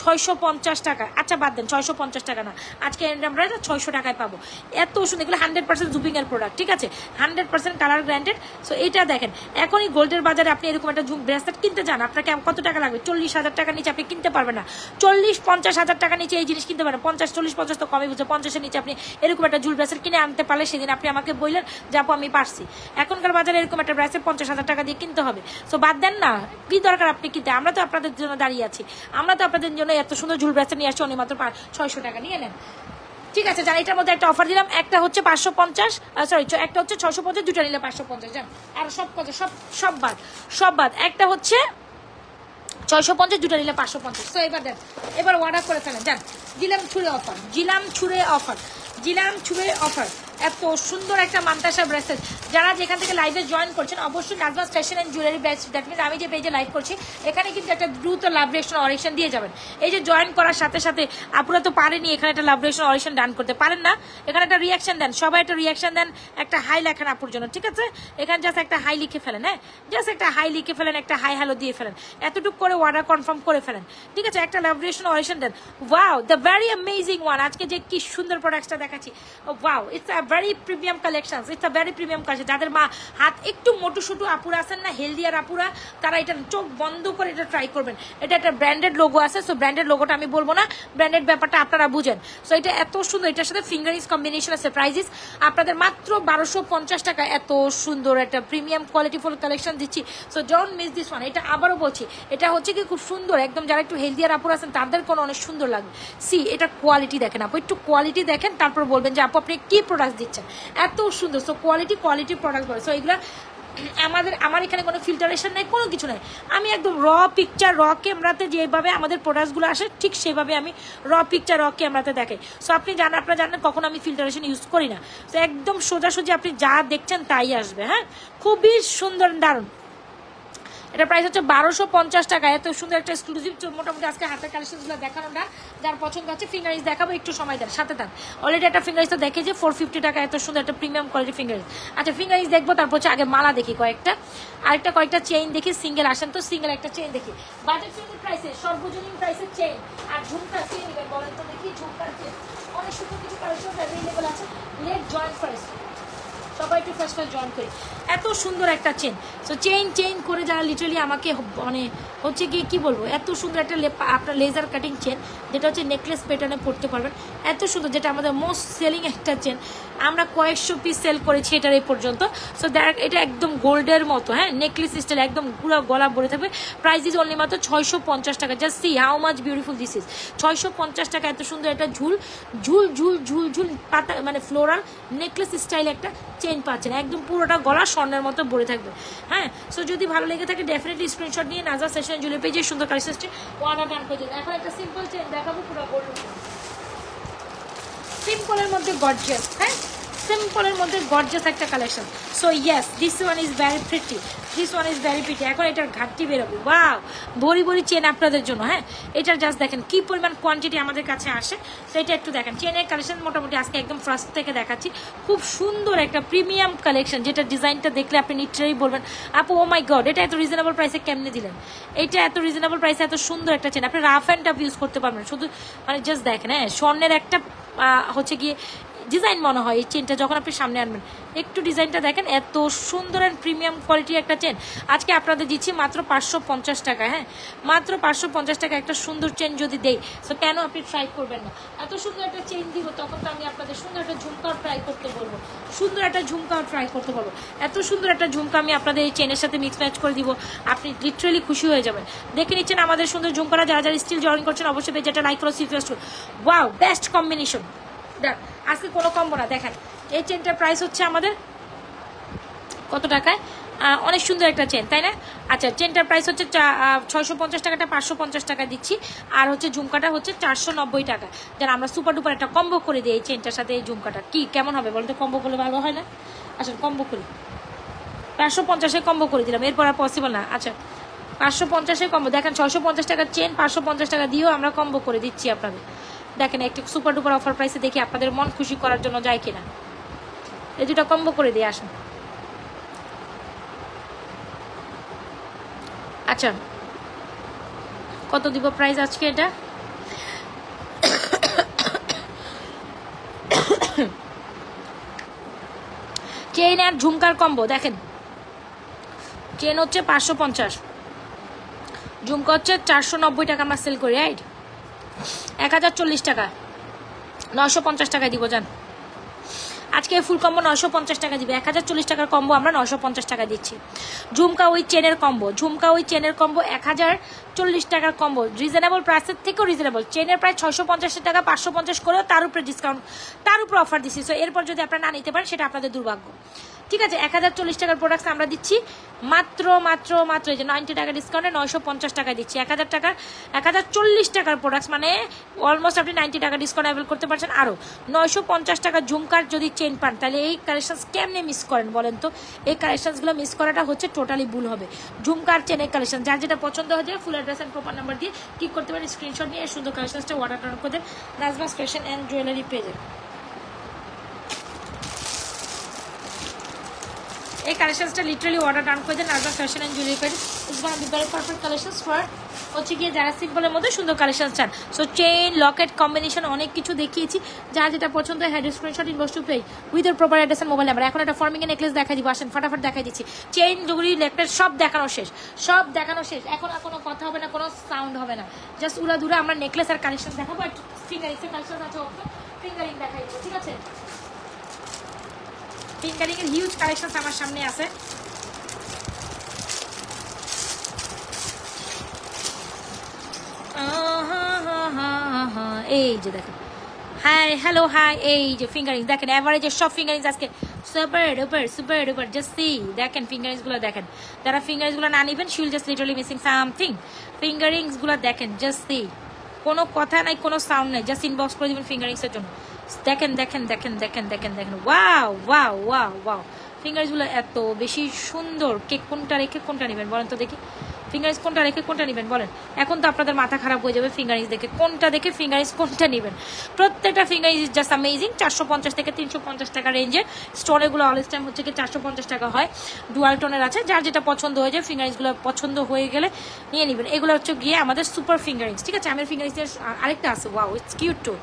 ৬৫০ টাকা। আচ্ছা বাদ দেন, ৬৫০ টাকা না, আজকে আমরা এটা ৬০০ টাকায় পাবো। এত সুন্দর, এগুলো 100% জুপিংয়ের প্রোডাক্ট, ঠিক আছে, 100% কালার গ্র্যান্টেড। সো এটা দেখেন, এখনই গোল্ডের বাজারে আপনি এরকম একটা ব্রেসলেট কিনতে যান, আপনাকে কত টাকা লাগবে? ৪০,০০০ টাকা নিচে আপনি কিনতে পারবেন না, ৪০-৫০,০০০ টাকা নিচে এই জিনিস কিনতে পারবেন। ৫০-৪০-৫০ তো কমই বুঝে, ৫০-এর নিচে আপনি এরকম একটা জুয়েল ব্রেসলেট কিনে আনতে পারলে সেদিন আপনি আমাকে বললেন যে আপু আমি পারছি। এখনকার বাজারে এরকম একটা ব্রেসলেট ৫০,০০০ টাকা দিয়ে কিনতে হবে। সো বাদ দেন না, কি দরকার আপনি কিনতে, আমরা তো আপনাদের জন্য দাঁড়িয়ে আছি, আমরা তো আপনাদের জন্য এত সুন্দর জুয়েল ব্রেসলেট নিয়ে আসছি, অনেক মাত্র ৬০০ টাকা নিয়ে নেন, ঠিক আছে। যান, এটার মধ্যে একটা অফার দিলাম, একটা হচ্ছে ৫৫০, সরি একটা হচ্ছে ৬৫০, দুটো নিলে ৫৫০। যান, আর সব কথা সব বাদ, একটা হচ্ছে ৬৫০, দুটো নিলে ৫৫০। তো এবার দেন, এবার অর্ডার করে ফেলেন। যান, জিলাম ছুঁড়ে অফার, এত সুন্দর একটা মান্তাসা ব্রেসলেট। যারা যেখান থেকে লাইভে জয়েন করছেন অবশ্যই Nazma's fashion and jewellery batch, that means আমি যে পেজে লাইভ করছি এখানে কিন্তু একটা দ্রুত লাভরেশন অরেকশন দিয়ে যাবেন। এই যে জয়েন করার সাথে সাথে আপনারা তো পারেনি এখানে একটা লাভরেশন অরেকশন ডান করতে, পারেন না এখানে একটা রিয়াকশন দেন, সবাই একটা রিয়াকশন দেন, একটা হাই লেখেন আপুর জন্য, ঠিক আছে। এখানে জাস্ট একটা হাই লিখে ফেলেন, হ্যাঁ জাস্ট একটা হাই লিখে ফেলেন, একটা হাই হ্যালো দিয়ে ফেলেন, এতটুকু করে অর্ডার কনফার্ম করে ফেলেন, ঠিক আছে। একটা লাভরেশন অরেকশন দেন। Wow, the very amazing one. আজকে যে কি সুন্দর প্রোডাক্টটা দেখাচ্ছি, wow, it's a very premium collection, it's a very premium collection. যাদের মা হাত একটু মোটু সুটু আপুরা আছেন না, হেলদিয়ার আপুরা, তারা এটা চোখ বন্ধ করে এটা ট্রাই করবেন। এটা একটা ব্র্যান্ডেড লোগো আছে, সো ব্র্যান্ডেড লোগোটা আমি বলবো না, ব্র্যান্ডেড ব্যাপারটা আপনারা বুঝেন। সো এটা এত সুন্দর, এটার সাথে ফিঙ্গারিংস কম্বিনেশন আছে। প্রাইজেস আপনাদের মাত্র ১২৫০ টাকা। এত সুন্দর একটা প্রিমিয়াম কোয়ালিটিফুল কালেকশন দিচ্ছি, so don't miss this one. এটা আবারও বলছি, এটা হচ্ছে কি খুব সুন্দর, একদম যারা একটু হেলদিয়ার আপুরা আছেন তাদের কোনো অনেক সুন্দর লাগবে। সি, এটা কোয়ালিটি দেখেন আপু, একটু কোয়ালিটি দেখেন, তারপর বলবেন যে আপু আপনি কি প্রোডাক্ট দিচ্ছেন, এত সুন্দর। সো কোয়ালিটি প্রোডাক্ট বলে। সো এগুলো আমার এখানে কোনো ফিল্টারেশন নেই, কোনো কিছু নেই, আমি একদম র পিকচার, র ক্যামেরাতে যেভাবে আমাদের প্রোডাক্টসগুলো আসে ঠিক সেভাবে আমি র পিকচার র ক্যামেরাতে দেখাই। সো আপনারা জানেন কখন আমি ফিল্টারেশন ইউজ করি না। সো একদম সোজাসুজি আপনি যা দেখছেন তাই আসবে, হ্যাঁ, খুবই সুন্দর, দারুণ। এটা প্রাইস হচ্ছে ১২৫০ টাকা। এত সুন্দর একটা এক্সক্লুসিভ, মোটামুটি আজকে হাতের কালেকশনগুলো দেখানো না, যার পছন্দ আছে ফিঙ্গারিংস দেখাবো, একটু সময় দেন, সাথে থান। অলরেডি একটা ফিঙ্গারিংস তো দেখে যে 450 টাকা, এত সুন্দর একটা প্রিমিয়াম কোয়ালিটি ফিঙ্গারিংস। আচ্ছা, ফিঙ্গারিংস দেখবো, তারপর হচ্ছে আগে মালা দেখি কয়েকটা, আরেকটা কয়েকটা চেইন দেখি, সিঙ্গেল আসেন তো, সিঙ্গেল একটা চেইন দেখি। বাজেট ফ্রেন্ডলি প্রাইসে সর্বজনীন প্রাইসের চেইন আর ঝুমকা চেইন নেবেন বলেন তো দেখি। ঝুমকার চেইন অনেক সুন্দর, কিছু কালেকশন অ্যাভেলেবল আছে। লেট জয়েন ফার্স্ট, সবাই একটু ফার্স্ট জয়েন করি। এত সুন্দর একটা চেন, সো চেন করে যারা লিটারালি আমাকে মানে হচ্ছে গিয়ে কী বলবো, এত সুন্দর একটা আপনার লেজার কাটিং চেন, যেটা হচ্ছে নেকলেস প্যাটার্নে পরতে পারবেন, এত সুন্দর, যেটা আমাদের মোস্ট সেলিং একটা চেন, আমরা ১০০ পিস সেল করেছি এটার এই পর্যন্ত। সো এটা একদম গোল্ডের মতো, হ্যাঁ, নেকলেস স্টাইল, একদম পুরো গলা ভরে থাকবে। প্রাইস ইজ অনলি মাত্র ৬৫০ টাকা। Just see how much beautiful this is. ৬৫০ টাকা, এত সুন্দর একটা ঝুল ঝুল ঝুল ঝুল ঝুল পাতা, মানে ফ্লোরাল নেকলেস স্টাইল একটা চেন পাচ্ছেন, একদম পুরোটা গলা স্বর্ণের মতো ভরে থাকবে, হ্যাঁ। সো যদি ভালো লেগে থাকে ডেফিনেটলি স্ক্রিনশট নিয়ে নাজমাস ফ্যাশন জুয়েলারি পেজে সুন্দর কালেকশনটি অর্ডার ডান করে দিন। এখন একটা সিম্পল চেন দেখাবো, পুরো গোল্ড, সিম্পলের মধ্যে গর্জিয়াস, হ্যাঁ, সিম্পলের মধ্যে গর্জিয়াস একটা collection. So yes, this one is very pretty. এখন এটার ঘাটতি বেরোবে। ওয়াও, ভরি চেন আপনাদের জন্য, হ্যাঁ। এটার জাস্ট দেখেন কি পরিমাণ কোয়ান্টিটি আমাদের কাছে আসে, তো এটা একটু দেখেন। চেনের কালেকশন মোটামুটি আজকে একদম ফার্স্ট থেকে দেখাচ্ছি, খুব সুন্দর একটা প্রিমিয়াম কালেকশন, যেটা ডিজাইনটা দেখলে আপনি নিশ্চয়ই বলবেন আপু ও মাই গড, এটা এত রিজনেবল প্রাইসে কেমনে দিলেন, এটা এত রিজনেবল প্রাইসে এত সুন্দর একটা চেন। আপনি রাফ অ্যান্ড টাফ ইউজ করতে পারবেন, শুধু মানে জাস্ট দেখেন, হ্যাঁ, স্বর্ণের একটা হচ্ছে গিয়ে ডিজাইন মনে হয় এই চেনটা, যখন আপনি সামনে আনবেন একটু ডিজাইনটা দেখেন। এত সুন্দর অ্যান্ড প্রিমিয়াম কোয়ালিটির একটা চেন আজকে আপনাদের দিচ্ছি মাত্র ৫৫০ টাকা, হ্যাঁ, মাত্র ৫৫০ টাকা। একটা সুন্দর চেন যদি দেই, সো কেন আপনি ট্রাই করবেন না? এত সুন্দর একটা চেন দিব, তখন তো আমি আপনাদের সুন্দর একটা ঝুমকাও ট্রাই করতে বলবো, এত সুন্দর একটা ঝুমকা আমি আপনাদের এই চেনের সাথে মিক্স ম্যাচ করে দিব, আপনি লিটারেলি খুশি হয়ে যাবেন। দেখে নিচ্ছেন আমাদের সুন্দর ঝুমকারা, যারা যারা স্টিল জয়েন করছেন অবশ্যই পেজে একটা লাইক করে রিকোয়েস্ট করুন। Wow, best combination. দেখ আজকে কোনো কম্বো না, দেখেন এই চেনটার প্রাইস হচ্ছে আমাদের কত টাকায়, অনেক সুন্দর একটা চেন, তাই না? আচ্ছা, চেনটার প্রাইস হচ্ছে 650 টাকাটা 550 টাকা দিচ্ছি, আর হচ্ছে ঝুমকাটা হচ্ছে 490 টাকা। যেন আমরা সুপার ডুপার একটা কম্বো করে দিই এই চেনটার সাথে এই ঝুমকাটা, কি কেমন হবে বলতো? কম্বো করলে ভালো হয় না? আচ্ছা কম্বো করি, 550-এ কম্বো করে দিলাম, এরপর আর পসিবল না। আচ্ছা 550-এ কম্বো, দেখেন 650 টাকার চেন 550 টাকা দিয়েও আমরা কম্বো করে দিচ্ছি আপনাদের। দেখেন একটু সুপার ডুপার অফার প্রাইসে দেখি আপনাদের মন খুশি করার জন্য যায় কিনা। এই দুটো কম্বো করে দিয়ে আসুন। আচ্ছা কত দিব প্রাইস আজকে? এটা 10 আর ঝুমকার কম্বো। দেখেন চেন হচ্ছে 550, ঝুমকা হচ্ছে 490 টাকা আমরা সেল করি, রাইট? 1040 টাকা 950 টাকা দিব জান আজকে। ফুল কম্বো 950 টাকা দিবে, 1040 টাকার কম্বো আমরা 950 টাকা দিচ্ছি। ঝুমকা ওই চেনের কম্বো, ঝুমকা ওই চেনের কম্বো 1040 টাকার কম্বো, রিজনেবল প্রাইসের থেকেও রিজনেবল। চেনের প্রায় 650 টাকা 550 করেও তার উপরে ডিসকাউন্ট, তার উপরে অফার দিচ্ছি। সো এরপর যদি আপনারা না নিতে পারেন সেটা আপনাদের দুর্ভাগ্য, ঠিক আছে? 1040 টাকার প্রোডাক্টস আমরা দিচ্ছি মাত্র মাত্র মাত্র এই যে 90 টাকা ডিসকাউন্টে 950 টাকা দিচ্ছি। 1040 টাকার প্রোডাক্টস মানে অলমোস্ট আপনি 90 টাকা ডিসকাউন্ট অ্যাভেল করতে পারছেন। আরও 950 টাকা ঝুমকার যদি চেন পান, তাহলে এই কালেকশনস কেমনে মিস করেন বলেন তো? এই কালেকশনসগুলো মিস করাটা হচ্ছে টোটালি ভুল হবে। ঝুমকার চেনের কালেকশন যার যেটা পছন্দ হয়ে যায় full address and proper number দিয়ে ক্লিক করতে পারেন, স্ক্রিনশট নিয়ে সুন্দর কালেকশনসটা অর্ডার করে দেন নাজমাস ফ্যাশন অ্যান্ড জুয়েলারি পেজে। এই কালেকশনসটা লিটারালি অর্ডার ডান করে দেন Nazma's fashion and jewellery page. It's one of the very perfect collections for হচ্ছে গিয়ে যারা সিম্পলের মধ্যে সুন্দর কালেকশন চান। সো চেন লকেট কম্বিনেশন অনেক কিছু দেখিয়েছি, যার যেটা পছন্দ হয় had screenshot inbox to page with এর proper address and mobile number. এখন একটা ফর্মিং এর নেকলেস দেখাই দিব, আসেন ফটাফট দেখাই দিচ্ছি। চেন জুড়ি নেকলেস সব দেখানো শেষ, সব দেখানো শেষ। এখন আর কোনো কথা হবে না, কোনো সাউন্ড হবে না, জাস্ট উড়া দুরা আমরা নেকলেস আর কালেকশন দেখাবো। আর ফিঙ্গারিংসের কালেকশন আছে, ওকে ফিঙ্গারিং দেখাই দিব, ঠিক আছে? ফিঙ্গারিংয়ের হিউজ কালেকশন আমার সামনে আছে। এই যে দেখেন, হাই হ্যালো হাই, এই যে ফিঙ্গারিং দেখেন, অ্যাভারেজের সব ফিঙ্গারিং আজকে super duper super duper. Just see দেখেন ফিঙ্গারিংসগুলো দেখেন, যারা ফিঙ্গারিংসগুলো না নেবেন শিউল জাস্ট লিটারলি মিসিং সামথিং। ফিঙ্গারিংসগুলো দেখেন, জাস্ট সি, কোনো কথা নাই, কোনো সাউন্ড নাই, জাস্ট ইনবক্স করে দেবেন ফিঙ্গারিংসের জন্য। দেখেন দেখেন দেখেন দেখেন দেখেন দেখেন, ওয়াও ওয়াও ওয়াও ওয়াও, ফিঙ্গারিংসগুলো এত বেশি সুন্দর। কে কোনটা রেখে কোনটা নেবেন বলেন তো দেখি? ফিঙ্গারিংস কোনটা রেখে কোনটা নেবেন বলেন? এখন তো আপনাদের মাথা খারাপ হয়ে যাবে ফিঙ্গারিংস দেখে, কোনটা দেখে ফিঙ্গারিংস কোনটা নেবেন। প্রত্যেকটা ফিঙ্গারিংস ইজ জাস্ট অ্যামেজিং। 450 থেকে 350 টাকা রেঞ্জের স্টোনেগুলো অলস টাইম হচ্ছে কি 450 টাকা হয়, ডুয়াল টোনের আছে। যার যেটা পছন্দ হয়ে যায় ফিঙ্গারিংসগুলো পছন্দ হয়ে গেলে নিয়ে নেবেন। এগুলো হচ্ছে গিয়ে আমাদের সুপার ফিঙ্গারিংস, ঠিক আছে? আমার ফিঙ্গারিংসের আরেকটা আছে, ওয়াও ইটস কিউট টু।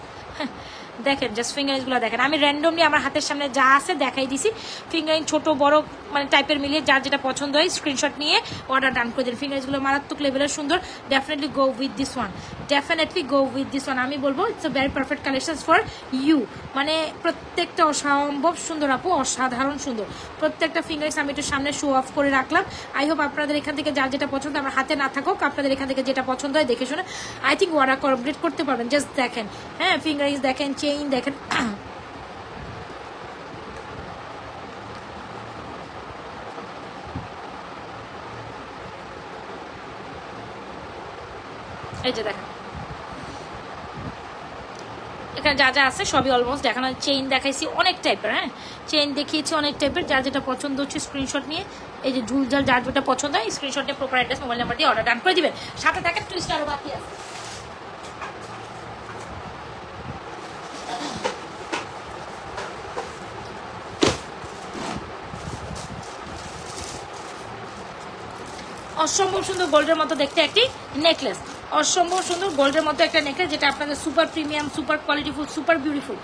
দেখেন জাস্ট ফিঙ্গারিংসগুলো দেখেন, আমি র্যান্ডমলি আমার হাতের সামনে যা আছে দেখাই দিছি। ফিঙ্গারিং ছোট বড় মানে টাইপের মিলিয়ে যার যেটা পছন্দ হয় স্ক্রিনশট নিয়ে অর্ডার ডান করে দেন। ফিঙ্গারিংসগুলো মারাত্মক লেভেলের সুন্দর, definitely go with this one, definitely go with this one. আমি বলবো it's a very perfect collections for you, মানে প্রত্যেকটা অসম্ভব সুন্দর আপু, অসাধারণ সুন্দর প্রত্যেকটা ফিঙ্গারিংস। আমি একটু সামনে শো অফ করে রাখলাম। আই হোপ আপনাদের এখান থেকে যার যেটা পছন্দ, আমার হাতে না থাকুক, আপনাদের এখান থেকে যেটা পছন্দ হয় দেখে শুনে আই থিঙ্ক অর্ডার কমপ্লিট করতে পারবেন। জাস্ট দেখেন, হ্যাঁ ফিঙ্গারিংস দেখেন, চেইন দেখেন, এই যে দেখেন এখানে যা যা আছে সবই অলমোস্ট দেখানো। চেইন দেখাইছি অনেক টাইপের, হ্যাঁ চেইন দেখিয়েছি অনেক টাইপের, যা যেটা পছন্দ হচ্ছে স্ক্রিনশট নিয়ে এই যে ঝুল ঝাল যার যেটা পছন্দ হয় স্ক্রিনশট নিয়ে প্রপার অ্যাড্রেস মোবাইল নাম্বার দিয়ে অর্ডার ডান করে দিবেন। সাথে দেখেন টুইস্ট আরও বাকি আছে। অসম্ভব সুন্দর গোল্ডের মতো দেখতে একটি নেকলেস, অসম্ভব সুন্দর গোল্ডের মতো একটা নেকলেস, যেটা আপনাদের super premium super qualityful super beautiful,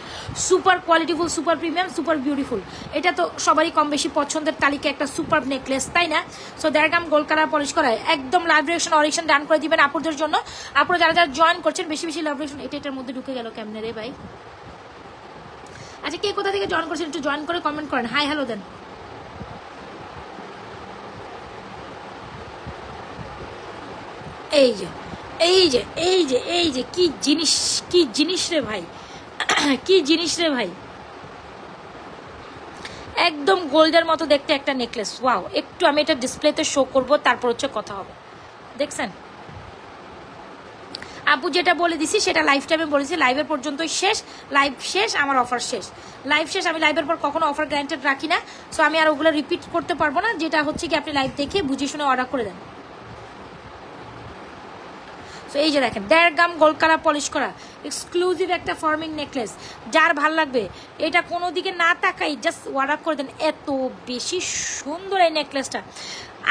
super qualityful super premium super beautiful. এটা তো সবারই কম বেশি পছন্দের তালিকা একটা সুপার নেকলেস, তাই না? সো দেড়গ্রাম গোল্ড কালার পলিশ করা একদম লাভ রিয়েকশন অরিকশন ডান করে দিবেন আপুরদের জন্য। আপুরা যারা যারা জয়েন করছেন বেশি বেশি লাভ রিয়েকশন। এটা এটার মধ্যে ঢুকে গেল কেমনে রে ভাই? আচ্ছা কে কোথা থেকে জয়েন করছেন একটু জয়েন করে কমেন্ট করেন, হাই হ্যালো দেন। এই যে এই যে এই যে এই যে কি জিনিস, কি জিনিস রে ভাই, কি জিনিস রে ভাই! একদম গোল্ডের মতো দেখতে একটা নেকলেস। ওয়াও, একটু আমি এটা ডিসপ্লেতে শো করবো, তারপর হচ্ছে কথা হবে। দেখছেন আপু যেটা বলে দিছি সেটা লাইভ টাইমে বলেছি, লাইভের পর্যন্তই শেষ, লাইভ শেষ, আমার অফার শেষ, লাইভ শেষ। আমি লাইভের পর কখনো অফার গ্যারান্টেড রাখি না, সো আমি আর ওগুলো রিপিট করতে পারবো না। যেটা হচ্ছে কি আপনি লাইভ দেখে বুঝে শুনে অর্ডার করে দেন। সো এই যে দেখেন 1.5 গ্রাম গোল্ড কালার পলিশ করা এক্সক্লুসিভ একটা ফর্মিং নেকলেস, যার ভাল লাগবে এটা কোনো দিকে না তাকাই জাস্ট অর্ডার করে দেন। এত বেশি সুন্দর এই নেকলেসটা,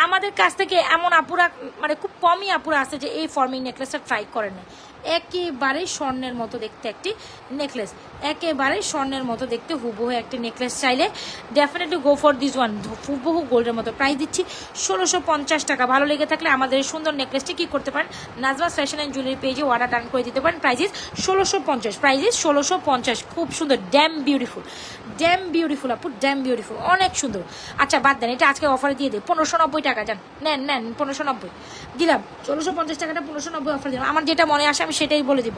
আমাদের কাছ থেকে এমন আপুরা মানে খুব কমই আপুরা আছে যে এই ফর্মিং নেকলেসটা ট্রাই করে নেয়। একেবারে স্বর্ণের মতো দেখতে একটি নেকলেস, একেবারে স্বর্ণের মতো দেখতে হুবহু একটি নেকলেস। চাইলে definitely go for this one, হুবহু গোল্ডের মতো। প্রাইস দিচ্ছি 1650 টাকা। ভালো লেগে থাকলে আমাদের এই সুন্দর নেকলেসটি কী করতে পারেন, নাজমাস ফ্যাশন অ্যান্ড জুয়েলারি পেজে অর্ডার ডান করে দিতে পারেন। Price is 1650, price is 1650। খুব সুন্দর, ড্যাম বিউটিফুল, ড্যাম বিউটিফুল আপু, ড্যাম বিউটিফুল, অনেক সুন্দর। আচ্ছা বাদ দেন, এটা আজকে অফারে দিয়ে দিই 1590 টাকা। যান নেন নেন, 1590 দিলাম, 1650 টাকাটা 1590 অফার দিলাম। আমার যেটা মনে আসে আমি সেটাই বলে দিব,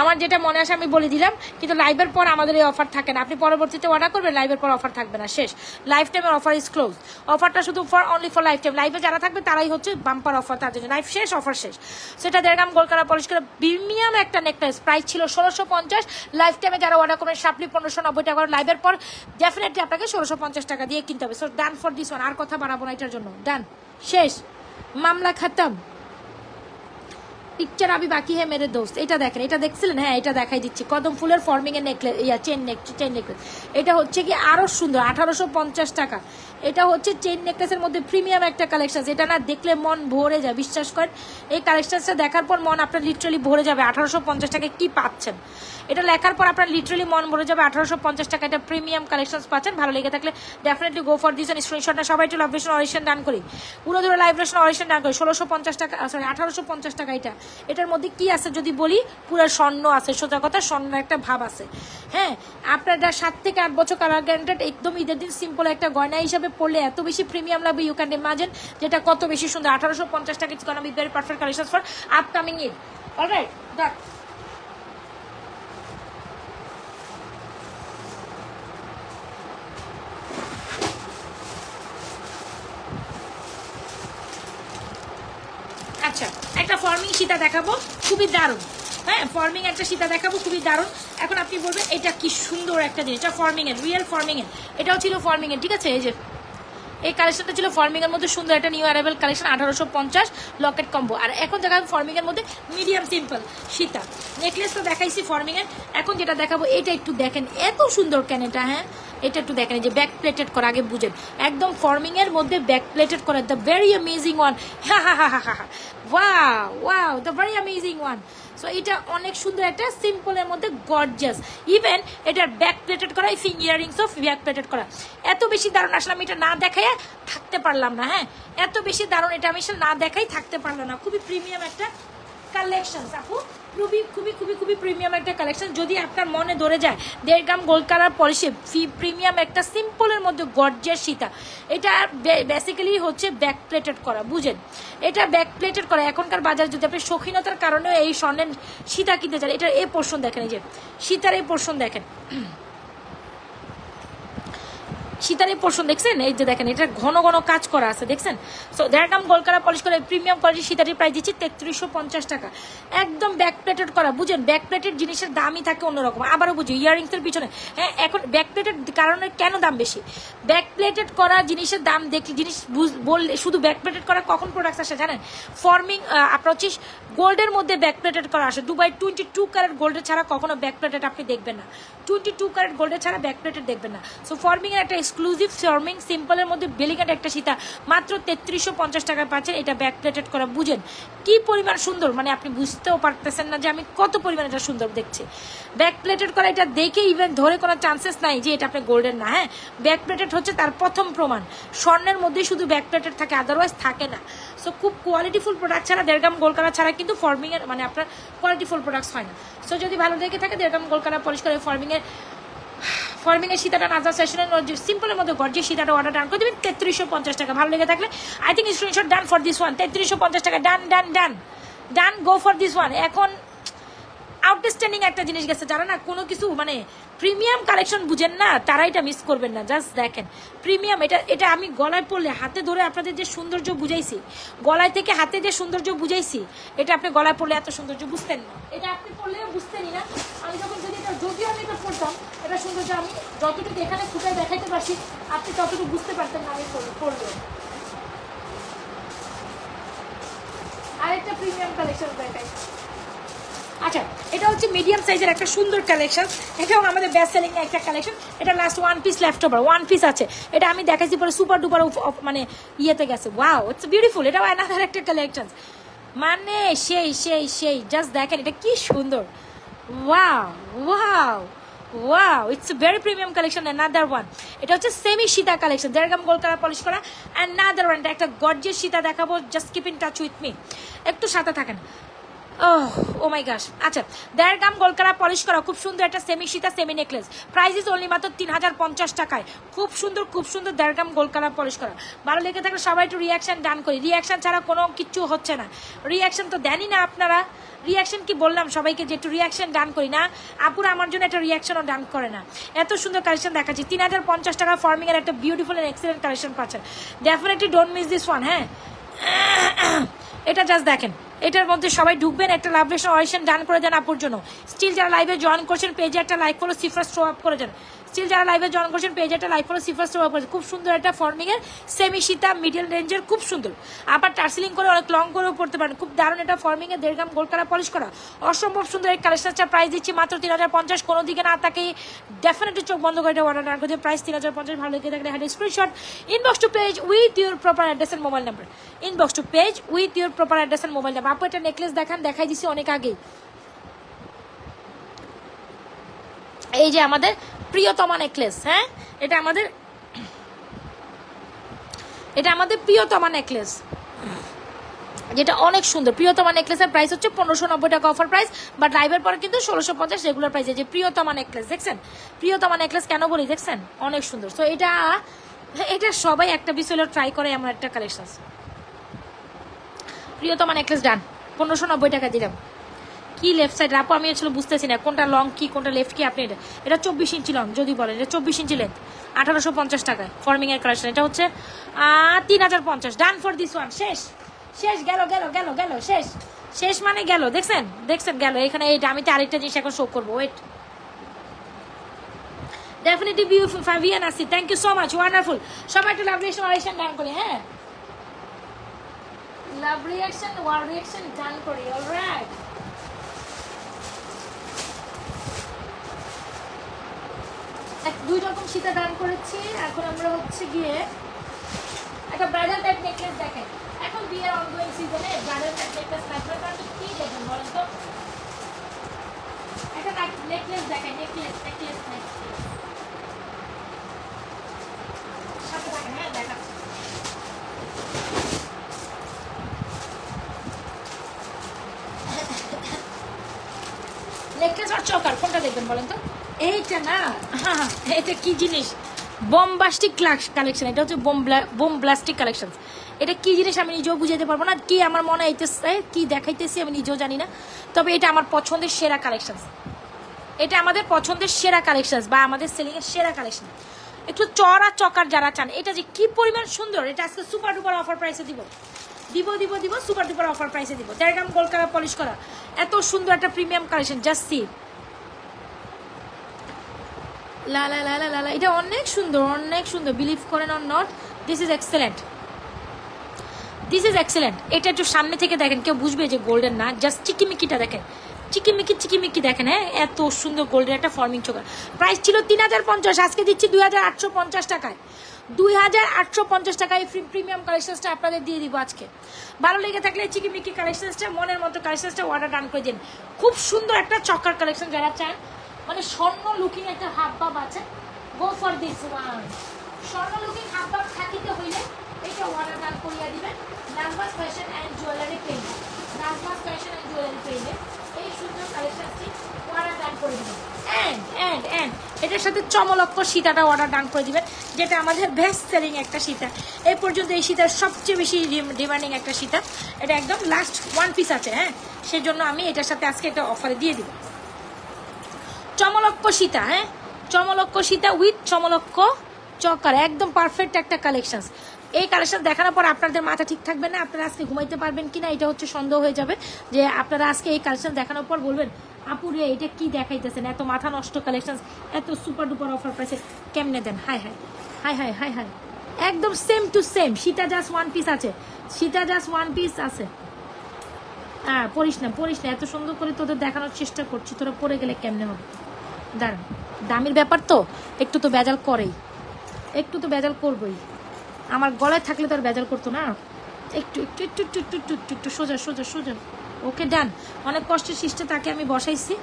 আমার যেটা মনে আসে আমি বলে দিলাম। কিন্তু লাইভের পর আমাদের এই অফার থাকে না, আপনি পরবর্তীতে অর্ডার করবেন, লাইভের পর অফার থাকবে না, শেষ। লাইফ টাইমের অফার ইজ ক্লোজ, অফারটা শুধু for only for life time. লাইভে যারা থাকবে তারাই হচ্ছে বাম্পার অফার, তার জন্য লাইফ শেষ, অফার শেষ। সেটা 1.5 গ্রাম গোল্ড কালার পলিশ করে প্রিমিয়াম একটা নেকলেস, প্রাইস ছিল 1650। লাইফ টাইমে যারা অর্ডার করবেন সাপলি 1590 টাকা, লাইভের পর ডেফিনেটলি আপনাকে 1650 টাকা দিয়ে কিনতে হবে। So done for this one, আর কথা বাড়াবো না, এটার জন্য ডান, শেষ, মামলা খাতাম। পিকচার আমি বাকি হ্যাঁ মেরে দোস্ত, এটা দেখেন, এটা দেখছিলেন, হ্যাঁ এটা দেখাই দিচ্ছি। কদম ফুলের ফর্মিং এর নেকলেস, চেন নেকলেস। এটা হচ্ছে কি আরো সুন্দর, 1850 টাকা। এটা হচ্ছে চেন নেকলেসের মধ্যে প্রিমিয়াম একটা কালেকশন, যেটা না দেখলে মন ভরে যায়। বিশ্বাস করেন এই কালেকশনটা দেখার পর মন আপনার লিটারালি ভরে যাবে। 1850 টাকা কি পাচ্ছেন, এটা লেখার পর আপনার লিটারালি মন ভরে যাবে। 1850 টাকা এটা প্রিমিয়াম কালেকশন পাচ্ছেন। ভালো লেগে থাকলে ডেফিনেটলি গো ফর দিস, স্ক্রিনশটটা সবাই একটু লাইভেশন অরিশন ডান করি, পুরো ধরে লাইভেশন অরিশন ডান করি। 1650 টাকা, সরি 1850 টাকা। এটা এটার মধ্যে কি আছে যদি বলি, পুরো স্বর্ণ আছে, সোজা কথা স্বর্ণের একটা ভাব আছে। হ্যাঁ আপনার 7 থেকে 8 বছর কালার গ্যারান্টেড, একদম ঈদের দিন সিম্পল একটা গয়না হিসাবে পড়লে এত বেশি প্রিমিয়াম লাগবে, ইউ ক্যান ইমাজিন যেটা কত বেশি সুন্দর। 1850 টাকা it's gonna be very perfect collection for upcoming Eid. Alright, that forming সীতা দেখাবো, খুবই দারুণ। হ্যাঁ ফর্মিং একটা সীতা দেখাবো, খুবই দারুণ। এখন আপনি বলবেন এটা কি সুন্দর একটা জিনিস, এটা ফর্মিং এর, রিয়েল ফর্মিং এর। এটাও ছিল ফর্মিং এর, ঠিক আছে। এই যে এই কালেকশনটা ছিল ফর্মিং এর মধ্যে, সুন্দর একটা new arrival collection, 1850 locket combo. আর এখন দেখা ফর্মিং এর মধ্যে মিডিয়াম সিম্পল সীতা নেকলেস তো দেখাইছি ফর্মিং এর। এখন যেটা দেখাবো এটা একটু দেখেন, এত সুন্দর কেন এটা। হ্যাঁ এটা একটু দেখেন, যে ব্যাক প্লেটেড করা, আগে বুঝেন একদম ফর্মিং এর মধ্যে ব্যাক প্লেটেড করা, দ্য ভেরি অ্যামেজিং ওয়ান। হা হা হা হা হা, wow wow, the very amazing one. So এটা অনেক সুন্দর একটা সিম্পলের মধ্যে গর্জিয়াস। ইভেন এটার ব্যাক প্লেটেড করা, এই finger rings of back plated করা এত বেশি দারুণ। আসলে আমি এটা না দেখাই থাকতে পারলাম না। হ্যাঁ এত বেশি দারুণ, এটা আমি আসলে না দেখাই থাকতে পারলাম না। খুবই প্রিমিয়াম একটা কালেকশন আপু, খুবই খুবই খুবই খুবই প্রিমিয়াম একটা কালেকশন। যদি আপনার মনে ধরে যায় 1.5 গ্রাম গোল্ড কালার পলিশে প্রিমিয়াম একটা সিম্পলের মধ্যে গর্জিয়াস সীতা, এটা বেসিক্যালি হচ্ছে ব্যাক প্লেটেড করা, বুঝেন এটা ব্যাক প্লেটেড করা। এখনকার বাজারে যদি আপনি শৌখিনতার কারণে এই স্বর্ণের সীতা কিনতে চান, এটার এই পোর্শন দেখেন, এই যে সীতার এই পোর্শন দেখেন, সীতারে পোর্শন দেখছেন, এই যে দেখেন এটা ঘন ঘন কাজ করা আছে, দেখছেন। সো 1.5 গ্রাম গোল্ড কালার পলিশ করে প্রিমিয়াম কোয়ালিটির সীতাটির প্রাইস দিচ্ছি 3350 টাকা। একদম ব্যাক প্লেটেড করা, বুঝেন ব্যাক প্লেটেড জিনিসের দামই থাকে অন্যরকম। আবারও বুঝি ইয়ারিংসের পিছনে, হ্যাঁ এখন ব্যাক প্লেটেড কারণে কেন দাম বেশি, ব্যাক প্লেটেড করা জিনিসের দাম দেখি জিনিস বললে শুধু ব্যাক প্লেটেড করা কখন প্রোডাক্টস আসে জানেন, ফর্মিং আপনার হচ্ছে গোল্ডের মধ্যে ব্যাক প্লেটেড করা আসে। দুবাই 22 ক্যারেট গোল্ডের ছাড়া কখনো ব্যাক প্লেটেড আপনি দেখবেন না, 22 ক্যারেট গোল্ডের ছাড়া ব্যাক প্লেটেড দেখবেন না। সো ফর্মিংয়ের একটা এক্সক্লুসিভ ফর্মিং সিম্পলের মধ্যে বেলিকাট একটা সীতা মাত্র 3350 টাকায় পাচ্ছেন। এটা ব্যাক প্লেটেড করা, বুঝেন কি পরিমাণ সুন্দর, মানে আপনি বুঝতেও পারতেছেন না যে আমি কত পরিমাণ এটা সুন্দর দেখছি। ব্যাক প্লেটেড করা এটা দেখে ইভেন ধরে কোনো চান্সেস নাই যে এটা আপনি গোল্ডের না। হ্যাঁ ব্যাক প্লেটেড হচ্ছে তার প্রথম প্রমাণ, স্বর্ণের মধ্যেই শুধু ব্যাক প্লেটেড থাকে, আদারওয়াইজ থাকে না। সো খুব কোয়ালিটিফুল প্রোডাক্ট ছাড়া 1.5 গ্রাম গোল্ড কালার ছাড়া কিন্তু ফর্মিংয়ের মানে আপনার কোয়ালিটিফুল প্রোডাক্টস হয় না। সো যদি ভালো দেখে থাকে 1.5 গ্রাম গোল্ড কালার পলিশ করে ফর্মিংয়ের সীতাটা নাজার সেশনের সিম্পলের মধ্যে গর্জিয়াস সীতাটা অর্ডার ডান করে দেবেন 3350 টাকা। ভালো লেগে থাকলে I think screenshot done for this one, 3350 টাকা done done done done, go for this one. এখন আউটডেস্ট আন্ডারস্ট্যান্ডিং একটা জিনিস গেছে, যারা না কোনো কিছু মানে প্রিমিয়াম কালেকশন বুঝেন না তারা এটা মিস করবেন না। জাস্ট দেখেন প্রিমিয়াম, এটা এটা আমি গলায় পরলে হাতে ধরে আপনাদের যে সৌন্দর্য বুঝাইছি, গলায় থেকে হাতে যে সৌন্দর্য বুঝাইছি, এটা আপনি গলায় পরলে এত সৌন্দর্য বুঝতেন না, এটা আপনি পরলেও বুঝতেনই না। আমি যখন যদি এটা যদিও আমি এটা পরতাম, এটা সৌন্দর্য আমি যতটুকু এখানে ফুটায় দেখাইতে পারছি আপনি ততটুকু বুঝতে পারতেন না আমি পরলেও। আরেকটা প্রিমিয়াম কালেকশন দেখাই। আচ্ছা, এটা হচ্ছে মিডিয়াম সাইজের একটা সুন্দর কালেকশন, এটাও আমাদের বেস্ট সেলিং একটা কালেকশন। এটা last one piece left over, one piece আছে, এটা আমি দেখাইছি পরে সুপার ডুপার মানে ইয়েতে গেছে। Wow, it's beautiful. এটাও অ্যানাদার একটা কালেকশন, মানে সেই সেই সেই। জাস্ট দেখেন এটা কি সুন্দর। Wow wow wow, it's very premium collection. Another one, এটা হচ্ছে সেমি সীতা কালেকশন, যেরকম গোল কালার পলিশ করা। অ্যানাদার ওয়ান, এটা একটা গর্জিয়াস সীতা দেখাবো। Just keep in touch with me, একটু সাথে থাকেন। ওহ ও মাই গাশ। আচ্ছা, দেড় গ্রাম গোলকারা পলিশ করা, খুব সুন্দর একটা সেমি সীতা semi necklace. Price is only মাত্র 3050 টাকায়। খুব সুন্দর দেড় গ্রাম গোলকারা পলিশ করা। ভালো লেগে থাকলে সবাই একটু রিয়াকশান ডান করি, রিয়াকশান ছাড়া কোনো কিচ্ছু হচ্ছে না। রিয়াকশান তো দেনই না আপনারা, রিয়াকশান কি বললাম সবাইকে যে একটু রিয়াকশান ডান করি না, আপুরা আমার জন্য একটা রিয়াকশানও ডান করে না। এত সুন্দর কালেকশন দেখাচ্ছি, 3050 টাকা ফর্মিংয়ের একটা বিউটিফুল অ্যান্ড এক্সেলেন্ট কালেকশন পাচ্ছেন। Definitely don't miss this one. হ্যাঁ, এটা জাস্ট দেখেন, এটার মধ্যে সবাই ঢুকবেন, একটা লাভ রেশন অয়েশন ডান করে দেন আপুর জন্য। স্টিল যারা লাইভে জয়েন করছেন পেজে একটা লাইক ফলো সিফার শো আপ করে দেন। খুব সুন্দর একটা ফর্মিংয়ের সেমি সীতা মিডিয়াম রেঞ্জের, খুব সুন্দর। আবার টার্সেলিং করে অনেক লং করেও পড়তে পারেন, খুব দারুণ একটা ফর্মিংয়ে দেড় গ্রাম গোল কালার পলিশ করা, অসম্ভব সুন্দর এই কালেকশনটা। প্রাইস দিচ্ছি মাত্র 3050। কোনো দিকে না তাকেই ডেফিনেটলি চোখ বন্ধ করে এটা অর্ডার করতে। প্রাইস 3050। ভালো লেগে থাকলে hand screenshot, inbox to page with your proper address and mobile number. Inbox to page with your proper address and mobile number. আপু একটা নেকলেস দেখান, দেখাই দিচ্ছি অনেক আগেই। এই যে আমাদের প্রিয়তমা নেকলেস। হ্যাঁ, এটা আমাদের প্রিয়তমা নেকলেস, যেটা অনেক সুন্দর। প্রিয়তমা নেকলেসের প্রাইস হচ্ছে 1590 টাকা অফার প্রাইস, বাট লাইভের পরে কিন্তু 1650 রেগুলার প্রাইস। যে প্রিয়তমা নেকলেস দেখছেন, প্রিয়তমা নেকলেস কেন বলি দেখছেন, অনেক সুন্দর। সো এটা সবাই একটা বিষয় ট্রাই করে, আমার একটা কালেকশন। প্রিয়তমা নেকলেস ডান, 1590 টাকা দিলাম। কি লেফট সাইড রাখো আমি আসলে বুঝতেছি না কোনটা লং কি কোনটা লেফট কি। আপনি এটা 24 ইঞ্চি লং যদি বলেন, এটা 24 ইঞ্চি লেন্থ, 1850 টাকায় ফর্মিং এর কালেকশন। এটা হচ্ছে 3050। Done for this one. শেষ শেষ, গেল গেল গেল গেল, শেষ শেষ মানে গেল। দেখছেন দেখছেন গেল। এখানে এই দামিতে আরেকটা জিনিস এখন শো করবো, ওয়েট। ডেফিনেটলি ভিউ ফাভিয়ান আসি, thank you so much, wonderful. সবাই একটু লাভ রিয়াকশন ডান করি। হ্যাঁ, love reaction war reaction done করি। অলরাইট, দুই রকম সীতা দান করেছি। এখন আমরা হচ্ছে গিয়ে একটা ব্রাইডাল টাইপ নেকলেস দেখেন। এখন বিয়ের অনগোয়িং সিজনে ব্রাইডাল টাইপ নেকলেস লাগবে, কারণ কি দেখেন বলেন তো, একটা নেকলেস দেখেন। নেকলেস নেকলেস নেকলেস সাথে দেখেন। হ্যাঁ দেখেন, নেকলেস আর চকার কোনটা দেখবেন বলেন তো? এইটা না, এটা কি জিনিস? Bombastic collection. এটা হচ্ছে বোমব্লাস্টিক কালেকশন। এটা কি জিনিস আমি নিজেও বুঝাইতে পারবো না, কি আমার মনে হইতেছে কি দেখাইতেছি আমি নিজেও জানি না। তবে এটা আমার পছন্দের সেরা কালেকশন, এটা আমাদের পছন্দের সেরা কালেকশন বা আমাদের সেলিংয়ের সেরা কালেকশন। একটু চড়া চকার যারা চান, এটা যে কি পরিমাণ সুন্দর, এটা আজকে সুপার ডুপার অফার প্রাইসে দিব দিব দিব দিব সুপার ডুপার অফার প্রাইসে দিব। দেড়গ্রাম গোল্ড কালার পলিশ করা, এত সুন্দর একটা প্রিমিয়াম কালেকশন। জাস্ট সি লা লা লা লা লা, এটা অনেক সুন্দর, অনেক সুন্দর। বিলিভ করেন or not, this is excellent, this is excellent. এটা একটু সামনে থেকে দেখেন, কেউ বুঝবে যে গোল্ডেন না। জাস্ট চিকিমিকিটা দেখেন, চিকিমিকি চিকিমিকি দেখেন। হ্যাঁ, এত সুন্দর গোল্ডের একটা ফর্মিং চোকার। প্রাইস ছিল 3050, আজকে দিচ্ছি 2850 টাকায়। 2850 টাকায় প্রিমিয়াম কালেকশনসটা আপনাদের দিয়ে দিব আজকে। ভালো লেগে থাকলে চিকিমিকি কালেকশনসটা, মনের মতো কালেকশনসটা অর্ডার ডান করে দিন। খুব সুন্দর একটা চকার কালেকশন, যারা চান মানে স্বর্ণ লুকিং একটা হাফ বাপ আছে, গো ফর দিস ওয়ান। স্বর্ণ লুকিং হাফ বাপ থাকিতে হইলে এটা অর্ডার ডান করিয়া দিবেন। Nazma's fashion and jewellery point, Nazma's fashion and jewellery পেইন্টে এই সুন্দর কালেকশনটি অর্ডার ডান করে দিবেন। অ্যান্ড এটার সাথে চমলক্ষ সীতাটা অর্ডার ডান করে দিবেন, যেটা আমাদের বেস্ট সেলিং একটা সীতা। এই পর্যন্ত এই সীতার সবচেয়ে বেশি ডিমান্ডিং একটা সীতা। এটা একদম লাস্ট ওয়ান পিস আছে। হ্যাঁ, সেজন্য আমি এটার সাথে আজকে একটা অফারে দিয়ে দিব। চমলক্ষ সীতা, হ্যাঁ চমলক্ষ সীতা উইথ চমলক্ষ চকার, একদম পারফেক্ট একটা কালেকশন। এই কালেকশন দেখানোর পর আপনাদের মাথা ঠিক থাকবে না, আপনারা আজকে ঘুমাইতে পারবেন কিনা এটা হচ্ছে সন্দেহ হয়ে যাবে, যে আপনারা আজকে এই কালেকশন দেখানোর পর বলবেন আপু রে এটা কি দেখাইতেছেন, এত মাথা নষ্ট কালেকশন, এত সুপার ডুপার অফার প্রাইসে কেমনে দেন। Hi hi hi hi hi hi, একদম সেম টু সেম সীতা জাস্ট ওয়ান পিস আছে, সীতা জাস্ট ওয়ান পিস আছে। হ্যাঁ পড়িস না পড়িস না, এত সুন্দর করে তোদের দেখানোর চেষ্টা করছি, তোরা পড়ে গেলে কেমনে হবে। দাঁড়ান, দামির ব্যাপার তো একটু তো বেজাল করেই, একটু তো বেজাল করবই, আমার গলায় থাকলে তো আর বেজাল করতো না। একটু একটু একটু একটু একটু একটু একটু একটু সোজা সোজা সোজা, ওকে ডান। অনেক কষ্টের সৃষ্টি তাকে আমি বসাইছি।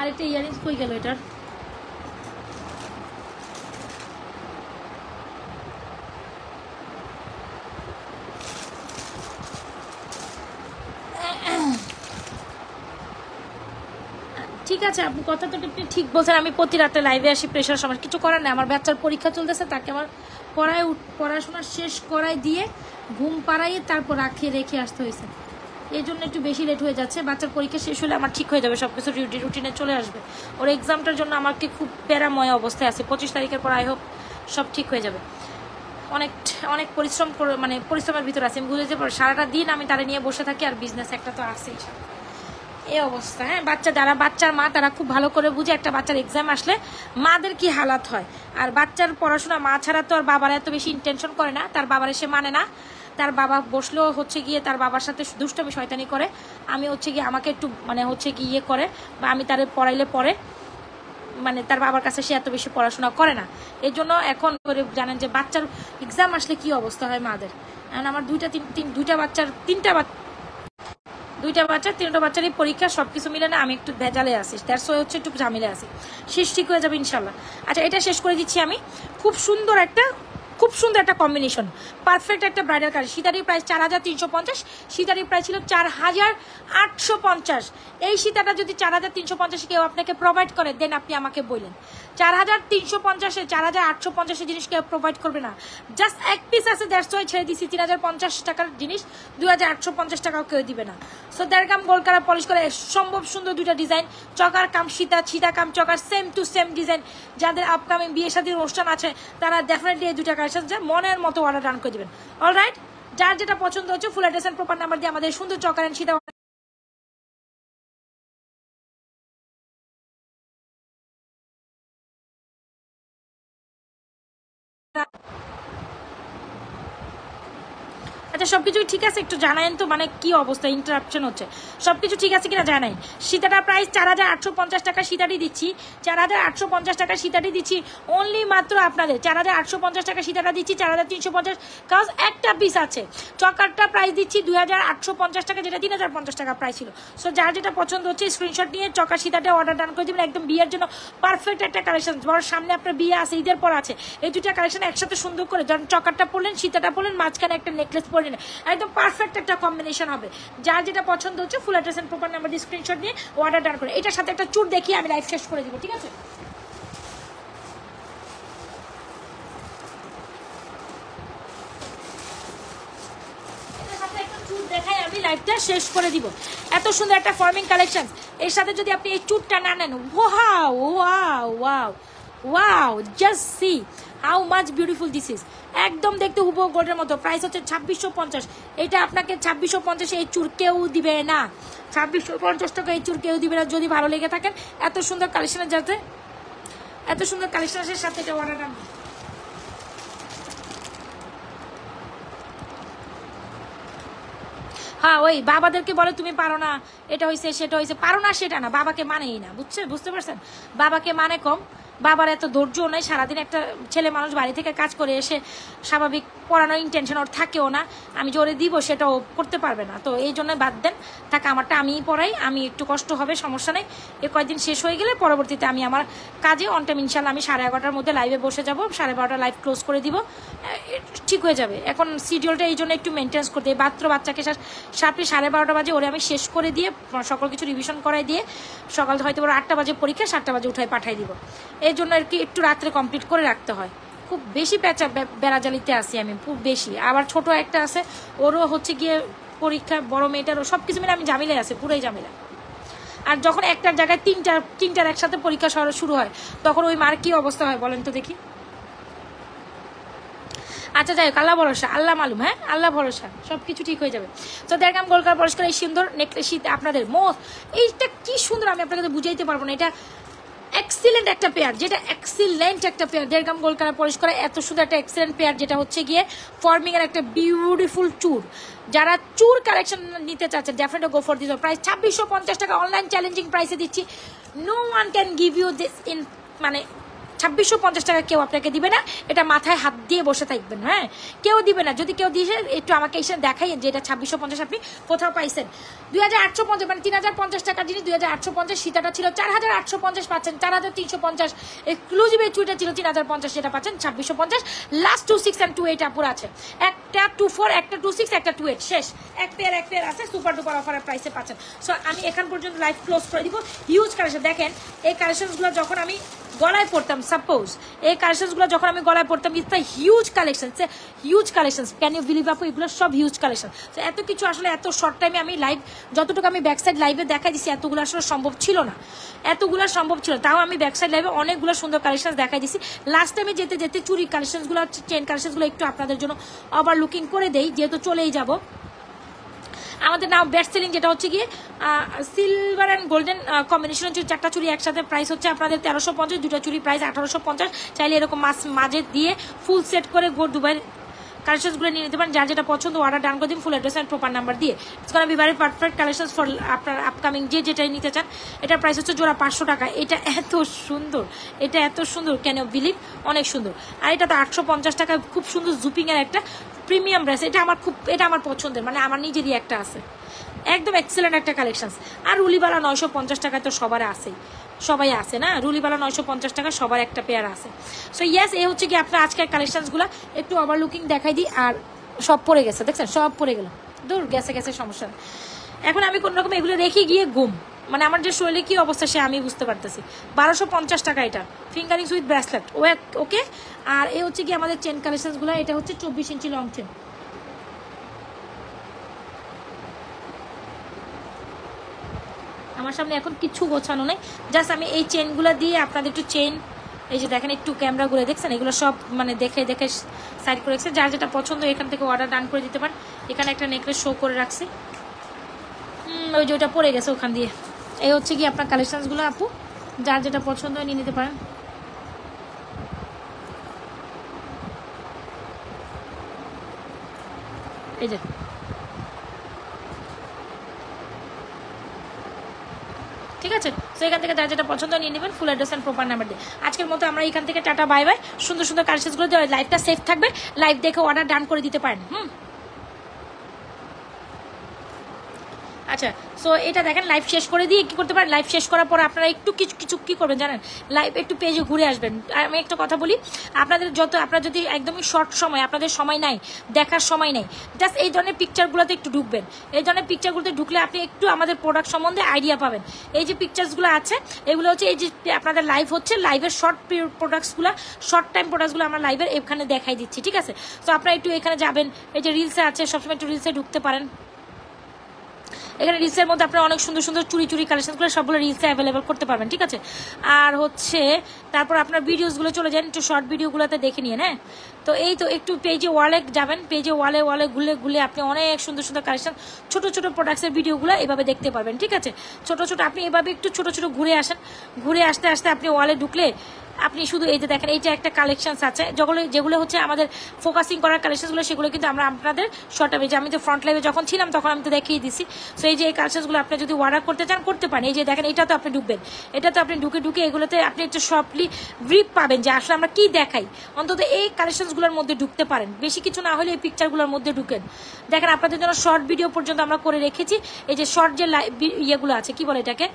আরেকটা ইয়ারিংস কই গেল এটার, ঠিক আছে আপনি কথা তো আপনি ঠিক বলছেন, আমি প্রতি রাতে লাইভে আসি, প্রেশার সময় কিছু করার নেই, আমার বাচ্চার পরীক্ষা চলতেছে, তাকে আমার পড়াশোনা শেষ করায় দিয়ে ঘুম পাড়াইয়ে তারপর রেখে আসতে হয়েছে, এই জন্য একটু বেশি লেট হয়ে যাচ্ছে। বাচ্চার পরীক্ষা শেষ হলে আমার ঠিক হয়ে যাবে, সব কিছু রুটিনে চলে আসবে। ওর এক্সামটার জন্য আমাকে খুব প্যারাময় অবস্থায় আছে, 25 তারিখের পর আই হোপ সব ঠিক হয়ে যাবে। অনেক অনেক পরিশ্রম করে, মানে পরিশ্রমের ভিতরে আছে আমি বুঝেছি, সারাটা দিন আমি তারা নিয়ে বসে থাকি, আর বিজনেস একটা তো আছেই, এই অবস্থা। হ্যাঁ বাচ্চা, যারা বাচ্চার মা তারা খুব ভালো করে বুঝে একটা বাচ্চার এক্সাম আসলে মাদের কি হালাত হয়, আর বাচ্চার পড়াশোনা মা ছাড়া তো আর বাবার এত বেশি ইন্টেনশন করে না, তার বাবার এসে মানে না, তার বাবা বসলেও হচ্ছে গিয়ে তার বাবার সাথে দুষ্টমি শয়তানি করে, আমি হচ্ছে গিয়ে আমাকে একটু মানে হচ্ছে গিয়ে ইয়ে করে, বা আমি তারে পড়াইলে পড়ে, মানে তার বাবার কাছে সে এত বেশি পড়াশোনা করে না। এই জন্য এখন জানেন যে বাচ্চার এক্সাম আসলে কি অবস্থা হয় মাদের, কারণ আমার তিনটা বাচ্চারই পরীক্ষা, সব কিছু মিলে না আমি একটু ভেজালে আসি, তার সঙ্গে হচ্ছে একটু ঝামেলে আসি, শেষ ঠিক হয়ে যাবে ইনশাল্লাহ। আচ্ছা এটা শেষ করে দিচ্ছি আমি, খুব সুন্দর একটা কম্বিনেশন, পারফেক্ট একটা ব্রাইডাল কালার। সীতারির প্রাইস 4350, সীতারির প্রাইস ছিল 4850। এই সীতাটা যদি 4350 কেউ আপনাকে প্রোভাইড করে, দেন আপনি আমাকে বললেন 4350-এ 4850 জিনিস কেউ প্রোভাইড করবে না, জাস্ট এক পিস আছে, দেড়শো ছেড়ে দিচ্ছি, 3050 টাকার জিনিস 2850 টাকাও কেউ দিবে না। সো দেড়গাম গোল কালার পলিশ করে সম্ভব সুন্দর দুইটা ডিজাইন, চকার কাম সীতা, সীতা cum choker, same to same design. যাদের আপকামিং বিয়ে শাদীর অনুষ্ঠান আছে তারা ডেফিনেটলি এই দুইটা মনের মতো অর্ডার ডান করে দিবেন। অলরাইট, যার যেটা পছন্দ হচ্ছে full address and proper number দিয়ে আমাদের সুন্দর চকার এন্ড সীতা সবকিছু ঠিক আছে, একটু জানাইন তো মানে কি অবস্থা, ইন্টারাপশন হচ্ছে, সবকিছু ঠিক আছে কিনা জানাই। সীতাটার প্রাইস 4850 টাকা, সীতাটি দিচ্ছি 4850 টাকা, সীতাটি দিচ্ছি অনলি মাত্র আপনাদের 4850 টাকা, সীতাটা দিচ্ছি 4350, কাজ একটা পিস আছে। চকারটা প্রাইস দিচ্ছি 2850 টাকা, যেটা 3050 টাকা প্রাইস ছিল। সো যার যেটা পছন্দ হচ্ছে স্ক্রিনশট নিয়ে চকার সীতাটা অর্ডার ডান করে দেবেন, একদম বিয়ের জন্য পারফেক্ট একটা কালেকশন। বড় সামনে আপনার বিয়ে আছে, ঈদের পর আছে, এই দুটা কালেকশন একসাথে সুন্দর করে, যখন চকারটা পরলেন সীতাটা পরলেন, মাঝখানে একটা নেকলেস পরলেন, একদম পারফেক্ট একটা কম্বিনেশন হবে। যার যেটা পছন্দ হচ্ছে full address and proper number দিয়ে স্ক্রিনশট নিয়ে অর্ডার ডান করে। এটার সাথে একটা চুর দেখিয়ে আমি লাইভ শেষ করে দিব, ঠিক আছে। লাইভটা শেষ করে দিব। এত সুন্দর একটা ফর্মিং কালেকশন, এর সাথে যদি আপনি এই চুরটা না নেন, wow wow wow wow, just see how much beautiful this is, একদম দেখতে হুবহু গোল্ডের মতো। প্রাইস হচ্ছে 2650, এটা আপনাকে 2650, এই চুর কেউ দিবে না, 2650 টাকা এই চুর কেউ দিবে না। যদি ভালো লেগে থাকেন এত সুন্দর কালেকশনের সাথে, এত সুন্দর কালেকশনের সাথে এটা অর্ডার করুন। হ্যাঁ ওই বাবাদেরকে বলে তুমি পারো না, এটা হয়েছে সেটা হয়েছে, পারো না সেটা না, বাবাকে মানেই না, বুঝতে পারছেন, বাবাকে মানে কম, বাবার এত ধৈর্য নেই, সারাদিন একটা ছেলে মানুষ বাড়ি থেকে কাজ করে এসে স্বাভাবিক পড়ানোর ইন্টেনশন ওর থাকেও না, আমি জোরে দিব সেটাও করতে পারবে না, তো এই জন্য বাদ দেন, তাকে আমারটা আমিই পড়াই, আমি একটু কষ্ট হবে সমস্যা নেই, এ কয়েকদিন শেষ হয়ে গেলে পরবর্তীতে আমি আমার কাজে অন টাইম ইনশাল্লাহ আমি 11:30টার মধ্যে লাইভে বসে যাব, 12:30 লাইভ ক্লোজ করে দিব, ঠিক হয়ে যাবে। এখন শিডিউলটা এই জন্য একটু মেনটেন্স করতে, এই মাত্র বাচ্চাকে সাপড়ে 12:30 বাজে ওরে আমি শেষ করে দিয়ে সকল কিছু রিভিশন করাই দিয়ে সকাল হয়তো 8টা বাজে পরীক্ষা, 7টা বাজে উঠায় পাঠাই দিব, এই জন্য আর কি একটু রাত্রে কমপ্লিট করে রাখতে হয়। খুব বেশি পেঁচা বেড়াজালিতে আছি আমি, খুব বেশি। আবার ছোট একটা আছে, ওরও হচ্ছে গিয়ে পরীক্ষা, বড় মেয়েটারও, সব কিছু মিলে আমি ঝামেলায় আছি, পুরোই ঝামেলা। আর যখন একটার জায়গায় তিনটার একসাথে পরীক্ষা শুরু হয়, তখন ওই মার কি অবস্থা হয় বলেন তো দেখি। আচ্ছা যাই হোক, আল্লাহ ভরসা, আল্লাহ মালুম, হ্যাঁ আল্লাহ ভরসা, সব কিছু ঠিক হয়ে যাবে। তো দেখলাম গোলকার পরস্কার এই সুন্দর নেকলেসিত আপনাদের মোস্ট, এইটা কি সুন্দর আমি আপনাদের বুঝাইতে পারবো না, এটা এক্সিলেন্ট একটা পেয়ার, যেটা এক্সিলেন্ট একটা পেয়ার। দেড়গ্রাম গোল্ড কালার পলিশ করা এত সুন্দর একটা এক্সিলেন্ট পেয়ার, যেটা হচ্ছে গিয়ে ফর্মিংয়ের একটা বিউটিফুল চুর। যারা চুর কালেকশন নিতে চাচ্ছেন definitely go for this, price 2650 টাকা, অনলাইন চ্যালেঞ্জিং প্রাইসে দিচ্ছি। No one can give you this in, মানে 2650 টাকা কেউ আপনাকে দিবে না, এটা মাথায় হাত দিয়ে বসে থাকবেন, হ্যাঁ কেউ দিবে না। যদি কেউ দিয়ে একটু আমাকে এসে দেখাই যে এটা 2650 আপনি কোথাও পাইছেন। 2850, মানে 3050 টাকার জিনিস 2850, সীতাটা ছিল 4850, পাচ্ছেন 4350, এক্সক্লুসিভ এই চুইটা ছিল 3050, সেটা পাচ্ছেন 2650। লাস্ট 26 and 28 আপুর আছে, একটা 24, একটা 26, একটা 28, শেষ এক পেয়ার আছে, সুপার ডুপার অফারের প্রাইসে পাচ্ছেন। সো আমি এখান পর্যন্ত লাইভ ক্লোজ করে দিব। হিউজ কালেকশন, দেখেন এই কালেকশনগুলো যখন আমি গলায় পড়তাম, সাপোজ এই কালেকশনগুলো যখন আমি গলায় পড়তাম, it's a huge collection, huge collection, can you believe আপু, এগুলো সব হিউজ কালেকশন। তো এত কিছু আসলে এত শর্ট টাইমে আমি লাইভ, যতটুকু আমি ব্যাকসাইড লাইভে দেখাই দিছি এতগুলো আসলে সম্ভব ছিল না, তাও আমি ব্যাকসাইড লাইভে অনেকগুলো সুন্দর কালেকশন দেখাই দিছি। লাস্ট টাইমে যেতে যেতে চুরি কালেকশনগুলো, চেন কালেকশনগুলো একটু আপনাদের জন্য আবার লুকিং করে দেই, যেহেতু চলেই যাব। আমাদের নাও বেস্ট সেলিং, যেটা হচ্ছে গিয়ে সিলভার অ্যান্ড গোল্ডেন কম্বিনেশন হচ্ছে 4টা চুড়ি একসাথে, প্রাইস হচ্ছে আপনাদের 1350, 2টা চুড়ি প্রাইস 1850। চাইলে এরকম মাঝে দিয়ে ফুল সেট করে গোল্ড দুবাই কালেকশনগুলো নিয়ে নিতে পারেন। যার যেটা পছন্দ অর্ডার ডান করে দিন, full address and proper number দিয়ে। কারণ বিবাহের পারফেক্ট কালেকশন ফর আপনার আপকামিং, যে যেটাই নিতে চান। এটার প্রাইস হচ্ছে জোড়া 500 টাকা। এটা এত সুন্দর, ক্যান বিলিভ, অনেক সুন্দর। আর এটা তো 850 টাকা, খুব সুন্দর জুপিংয়ের একটা প্রিমিয়াম ড্রেস। এটা আমার পছন্দের, মানে আমার নিজেরই একটা আছে, একদম এক্সেলেন্ট একটা কালেকশন। আর রুলিবালা 950 টাকা তো সবার আছে, সবাই আছে না, রুলিবালা 950 টাকা সবার একটা পেয়ার আছে। সো ইয়েস, এই হচ্ছে কি আপনার আজকের কালেকশনসগুলো। একটু ওভার লুকিং দেখাই দিই। আর সব পড়ে গেছে, দেখছেন সব পড়ে গেল, দূর গেছে সমস্যা। এখন আমি কোনো রকম এগুলো রেখে গিয়ে ঘুম, মানে আমার যে শরীরে কী অবস্থা সে আমি বুঝতে পারতেছি। 1250 টাকা এটা, ফিঙ্গারিংস উইথ ব্রেসলেট, ওকে। আর এই হচ্ছে কি আমাদের চেন কালেকশনসগুলো। এটা হচ্ছে 24 ইঞ্চি লং চেন, আমার সামনে এখন কিছু গোছানো নেই, জাস্ট আমি এই চেনগুলো দিয়ে আপনাদের একটু চেন, এই যে দেখেন একটু ক্যামেরা ঘুরে দেখছেন, এগুলো সব মানে দেখে সাইড করে রাখছে। যার যেটা পছন্দ এখান থেকে অর্ডার ডান করে দিতে পারেন। এখানে একটা নেকলেস শো করে রাখছে, ওই যে ওটা পড়ে গেছে ওখান দিয়ে। এই হচ্ছে কি আপনার কালেকশনসগুলো আপু, যার যেটা পছন্দ হয় নিয়ে নিতে পারেন। এই যে ঠিক আছে, তো এখান থেকে যার যেটা পছন্দ নিয়ে নেবেন, full address and proper number দিয়ে। আজকের মতো আমরা এখান থেকে টাটা, বাই বাই। সুন্দর সুন্দর কালেকশনসগুলো দিয়ে লাইভটা সেফ থাকবে, লাইভ দেখে অর্ডার ডান করে দিতে পারেন। আচ্ছা, সো এটা দেখেন লাইভ শেষ করে দিয়ে কী করতে পারেন, লাইভ শেষ করার পর আপনারা একটু কিছু কী করবেন জানেন, লাইভ একটু পেজে ঘুরে আসবেন। আমি একটা কথা বলি, আপনারা যদি একদমই শর্ট সময়, আপনাদের সময় নাই, দেখার সময় নাই, জাস্ট এই ধরনের পিকচারগুলোতে একটু ঢুকবেন। এই ধরনের পিকচারগুলোতে ঢুকলে আপনি একটু আমাদের প্রোডাক্ট সম্বন্ধে আইডিয়া পাবেন। এই যে পিকচারসগুলো আছে, এগুলো হচ্ছে এই যে আপনাদের লাইভ হচ্ছে, লাইভের শর্ট প্রোডাক্টসগুলো, শর্ট টাইম প্রোডাক্টসগুলো আমরা লাইভের এখানে দেখাই দিচ্ছি, ঠিক আছে। তো আপনারা একটু এখানে যাবেন, এই যে রিলসে আছে, সবসময় একটু রিলসে ঢুকতে পারেন। এখানে রিলসের মধ্যে আপনারা অনেক সুন্দর সুন্দর চুরি কালেকশনগুলো সবগুলো রিলসে অ্যাভেলেবেল করতে পারবেন, ঠিক আছে। আর হচ্ছে তারপর আপনার ভিডিওসগুলো চলে যান, একটু শর্ট ভিডিওগুলোতে দেখে নিয়ে, হ্যাঁ। তো এই তো একটু পেজে ওয়ালে যাবেন, পেজে ওয়ালে ঘুরে আপনি অনেক সুন্দর সুন্দর কালেকশন, ছোট প্রোডাক্টসের ভিডিওগুলো এভাবে দেখতে পারবেন, ঠিক আছে। ছোট আপনি এভাবে একটু ছোট ঘুরে আসেন, ঘুরে আসতে আপনি ওয়ালে ঢুকলে আপনি শুধু এই যে দেখেন, এইটা একটা কালেকশনস আছে, যেগুলো হচ্ছে আমাদের ফোকাসিং করার কালেকশনসগুলো, সেগুলো কিন্তু আমরা আপনাদের শর্ট টাইমে, যে আমি তো ফ্রন্ট লাইভে যখন ছিলাম তখন আমি তো দেখিয়ে দিছি। সো এই যে এই কালেকশনসগুলো আপনি যদি অর্ডার করতে চান করতে পারেন। এই যে দেখেন, এটা তো আপনি ঢুকবেন, এটা তো আপনি ঢুকে এগুলোতে আপনি একটু শর্টলি ব্রিফ পাবেন যে আসলে আমরা কী দেখাই। অন্তত এই কালেকশনস পিকচারগুলোর মধ্যে ঢুকতে পারেন, বেশি কিছু না হলে এই পিকচারগুলোর মধ্যে ঢুকেন। দেখেন আপনাদের জন্য শর্ট ভিডিও পর্যন্ত আমরা করে রেখেছি, এই যে শর্ট যে ইয়েগুলো আছে কি বলে এটাকে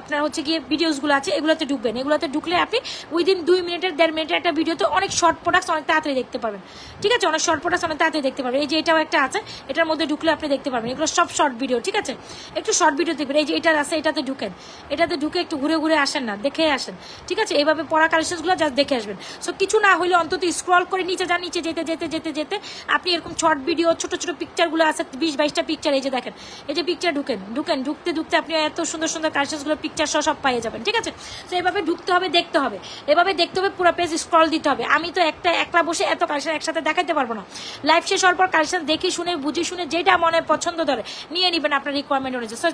আপনার হচ্ছে গিয়ে ভিডিওসগুলো আছে, এগুলোতে ঢুকবেন। এগুলোতে ঢুকলে আপনি উইদিন 2 মিনিটের 1.5 মিনিটের একটা ভিডিওতে অনেক শর্ট প্রোডাক্টস অনেক তাড়াতাড়ি দেখতে পারবেন, ঠিক আছে, অনেক শর্ট প্রোডাক্টস অনেক তাড়াতাড়ি দেখতে পারবেন। এই যে এটাও একটা আছে, এটার মধ্যে ঢুকলে আপনি দেখতে পারবেন, এগুলো সব শর্ট ভিডিও, ঠিক আছে। একটু শর্ট ভিডিও দেখবেন, এই যে এটা আছে, এটাতে ঢুকেন, এটাতে ঢুকে একটু ঘুরে ঘুরে আসেন না, দেখে আসেন, ঠিক আছে। এইভাবে পড়া কালেকশনগুলো জাস্ট দেখে আসবেন। সো কিছু না হলে অন্তত স্ক্রল করে নিচে যান, নিচে যেতে যেতে যেতে যেতে আপনি এরকম শর্ট ভিডিও ছোটো ছোটো পিকচারগুলো আছে 20-22টা পিকচার, এই যে দেখেন, এই যে পিকচার ঢুকেন, ঢুকতে ঢুকতে আপনি এত সুন্দর সুন্দর কালেকশনগুলো পিকচার সহ সব পাইয়ে যাবেন, ঠিক আছে। সো এভাবে ঢুকতে হবে, দেখতে হবে, এভাবে দেখতে হবে, পুরো পেজ স্ক্রল দিতে হবে। আমি তো একলা বসে এত কালেকশন একসাথে দেখাতে পারবো না। লাইভ শেষ হওয়ার পর কালেকশন দেখে শুনে বুঝে শুনে যেটা মনে পছন্দ ধরে নিয়ে নেবেন আপনার রিকোয়ারমেন্ট অনুযায়ী। So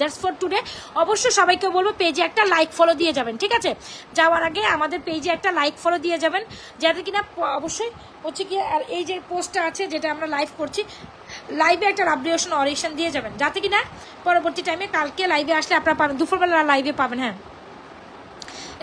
that's for today. অবশ্যই সবাইকে বলবো পেজে একটা লাইক ফলো দিয়ে যাবেন, ঠিক আছে। যাওয়ার আগে আমাদের পেজে একটা লাইক ফলো দিয়ে যাবেন, যাতে কিনা অবশ্যই হচ্ছে কি আর এই যে পোস্টটা আছে যেটা আমরা লাইভ করছি, লাইভে একটা আপডেশন অরিকশন দিয়ে যাবেন, যাতে কিনা পরবর্তী টাইমে কালকে লাইভে আসলে আপনারা পাবেন, দুপুরবেলা লাইভে পাবেন। হ্যাঁ,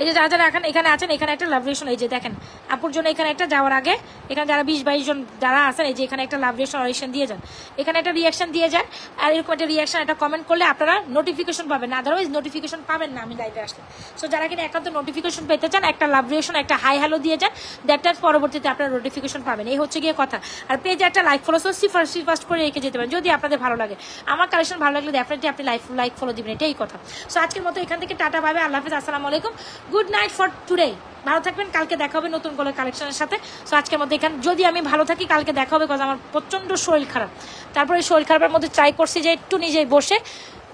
এই যে যারা যারা এখন এখানে আছেন, এখানে একটা লাভ রিলেশন, এই যে দেখেন আপুর জন্য এখানে একটা, যাওয়ার আগে এখানে যারা 20-22 জন যারা আছেন, এই যে এখানে একটা লাভ রিলেশন রিয়েকশন দিয়ে যান, এখানে একটা রিয়াকশন দিয়ে যান। আর এরকম একটা রিয়াকশন একটা কমেন্ট করলে আপনারা নোটিফিকেশন পাবেন, আদারওয়াইজ নোটিফিকেশন পাবেন না আমি লাইভে আসলে। সো যারা কিনা একান্ত নোটিফিকেশন পেতে চান, একটা লাভ রিলেশন একটা হাই হ্যালো দিয়ে যান, দ্যাটটার পরবর্তীতে আপনারা নোটিফিকেশন পাবেন। এই হচ্ছে গিয়ে কথা। আর পেজে একটা লাইক ফলো ফার্স্ট করে রেখে যেতে পারেন, যদি আপনাদের ভালো লাগে। আমার কালেকশন ভালো লাগলে ডেফিনেটলি আপনি লাইক ফলো দিবেন, এটাই কথা। সো আজকের মতো এখান থেকে টাটা, বাই বাই, আল্লাহ হাফেজ, আসসালামু আলাইকুম, গুড নাইট ফর টুডে। ভালো থাকবেন, কালকে দেখা হবে নতুন কোনো কালেকশনের সাথে। সো আজকের মধ্যে এখানে, যদি আমি ভালো থাকি কালকে দেখা হবে, কারণ আমার প্রচণ্ড শরীর খারাপ। তারপরে শরীর খারাপের মধ্যে ট্রাই করছি যে একটু নিজেই বসে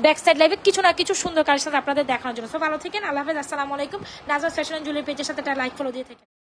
ব্যাক সাইড লাইভে কিছু না কিছু সুন্দর কালেকশন আপনাদের দেখানোর জন্য। সো ভালো থাকেন, আল্লাহ হাফেজ, আসসালামু আলাইকুম। নাজমাস ফ্যাশন জুয়েলারি পেজের সাথে একটা লাইক ফলো দিয়ে থাকেন।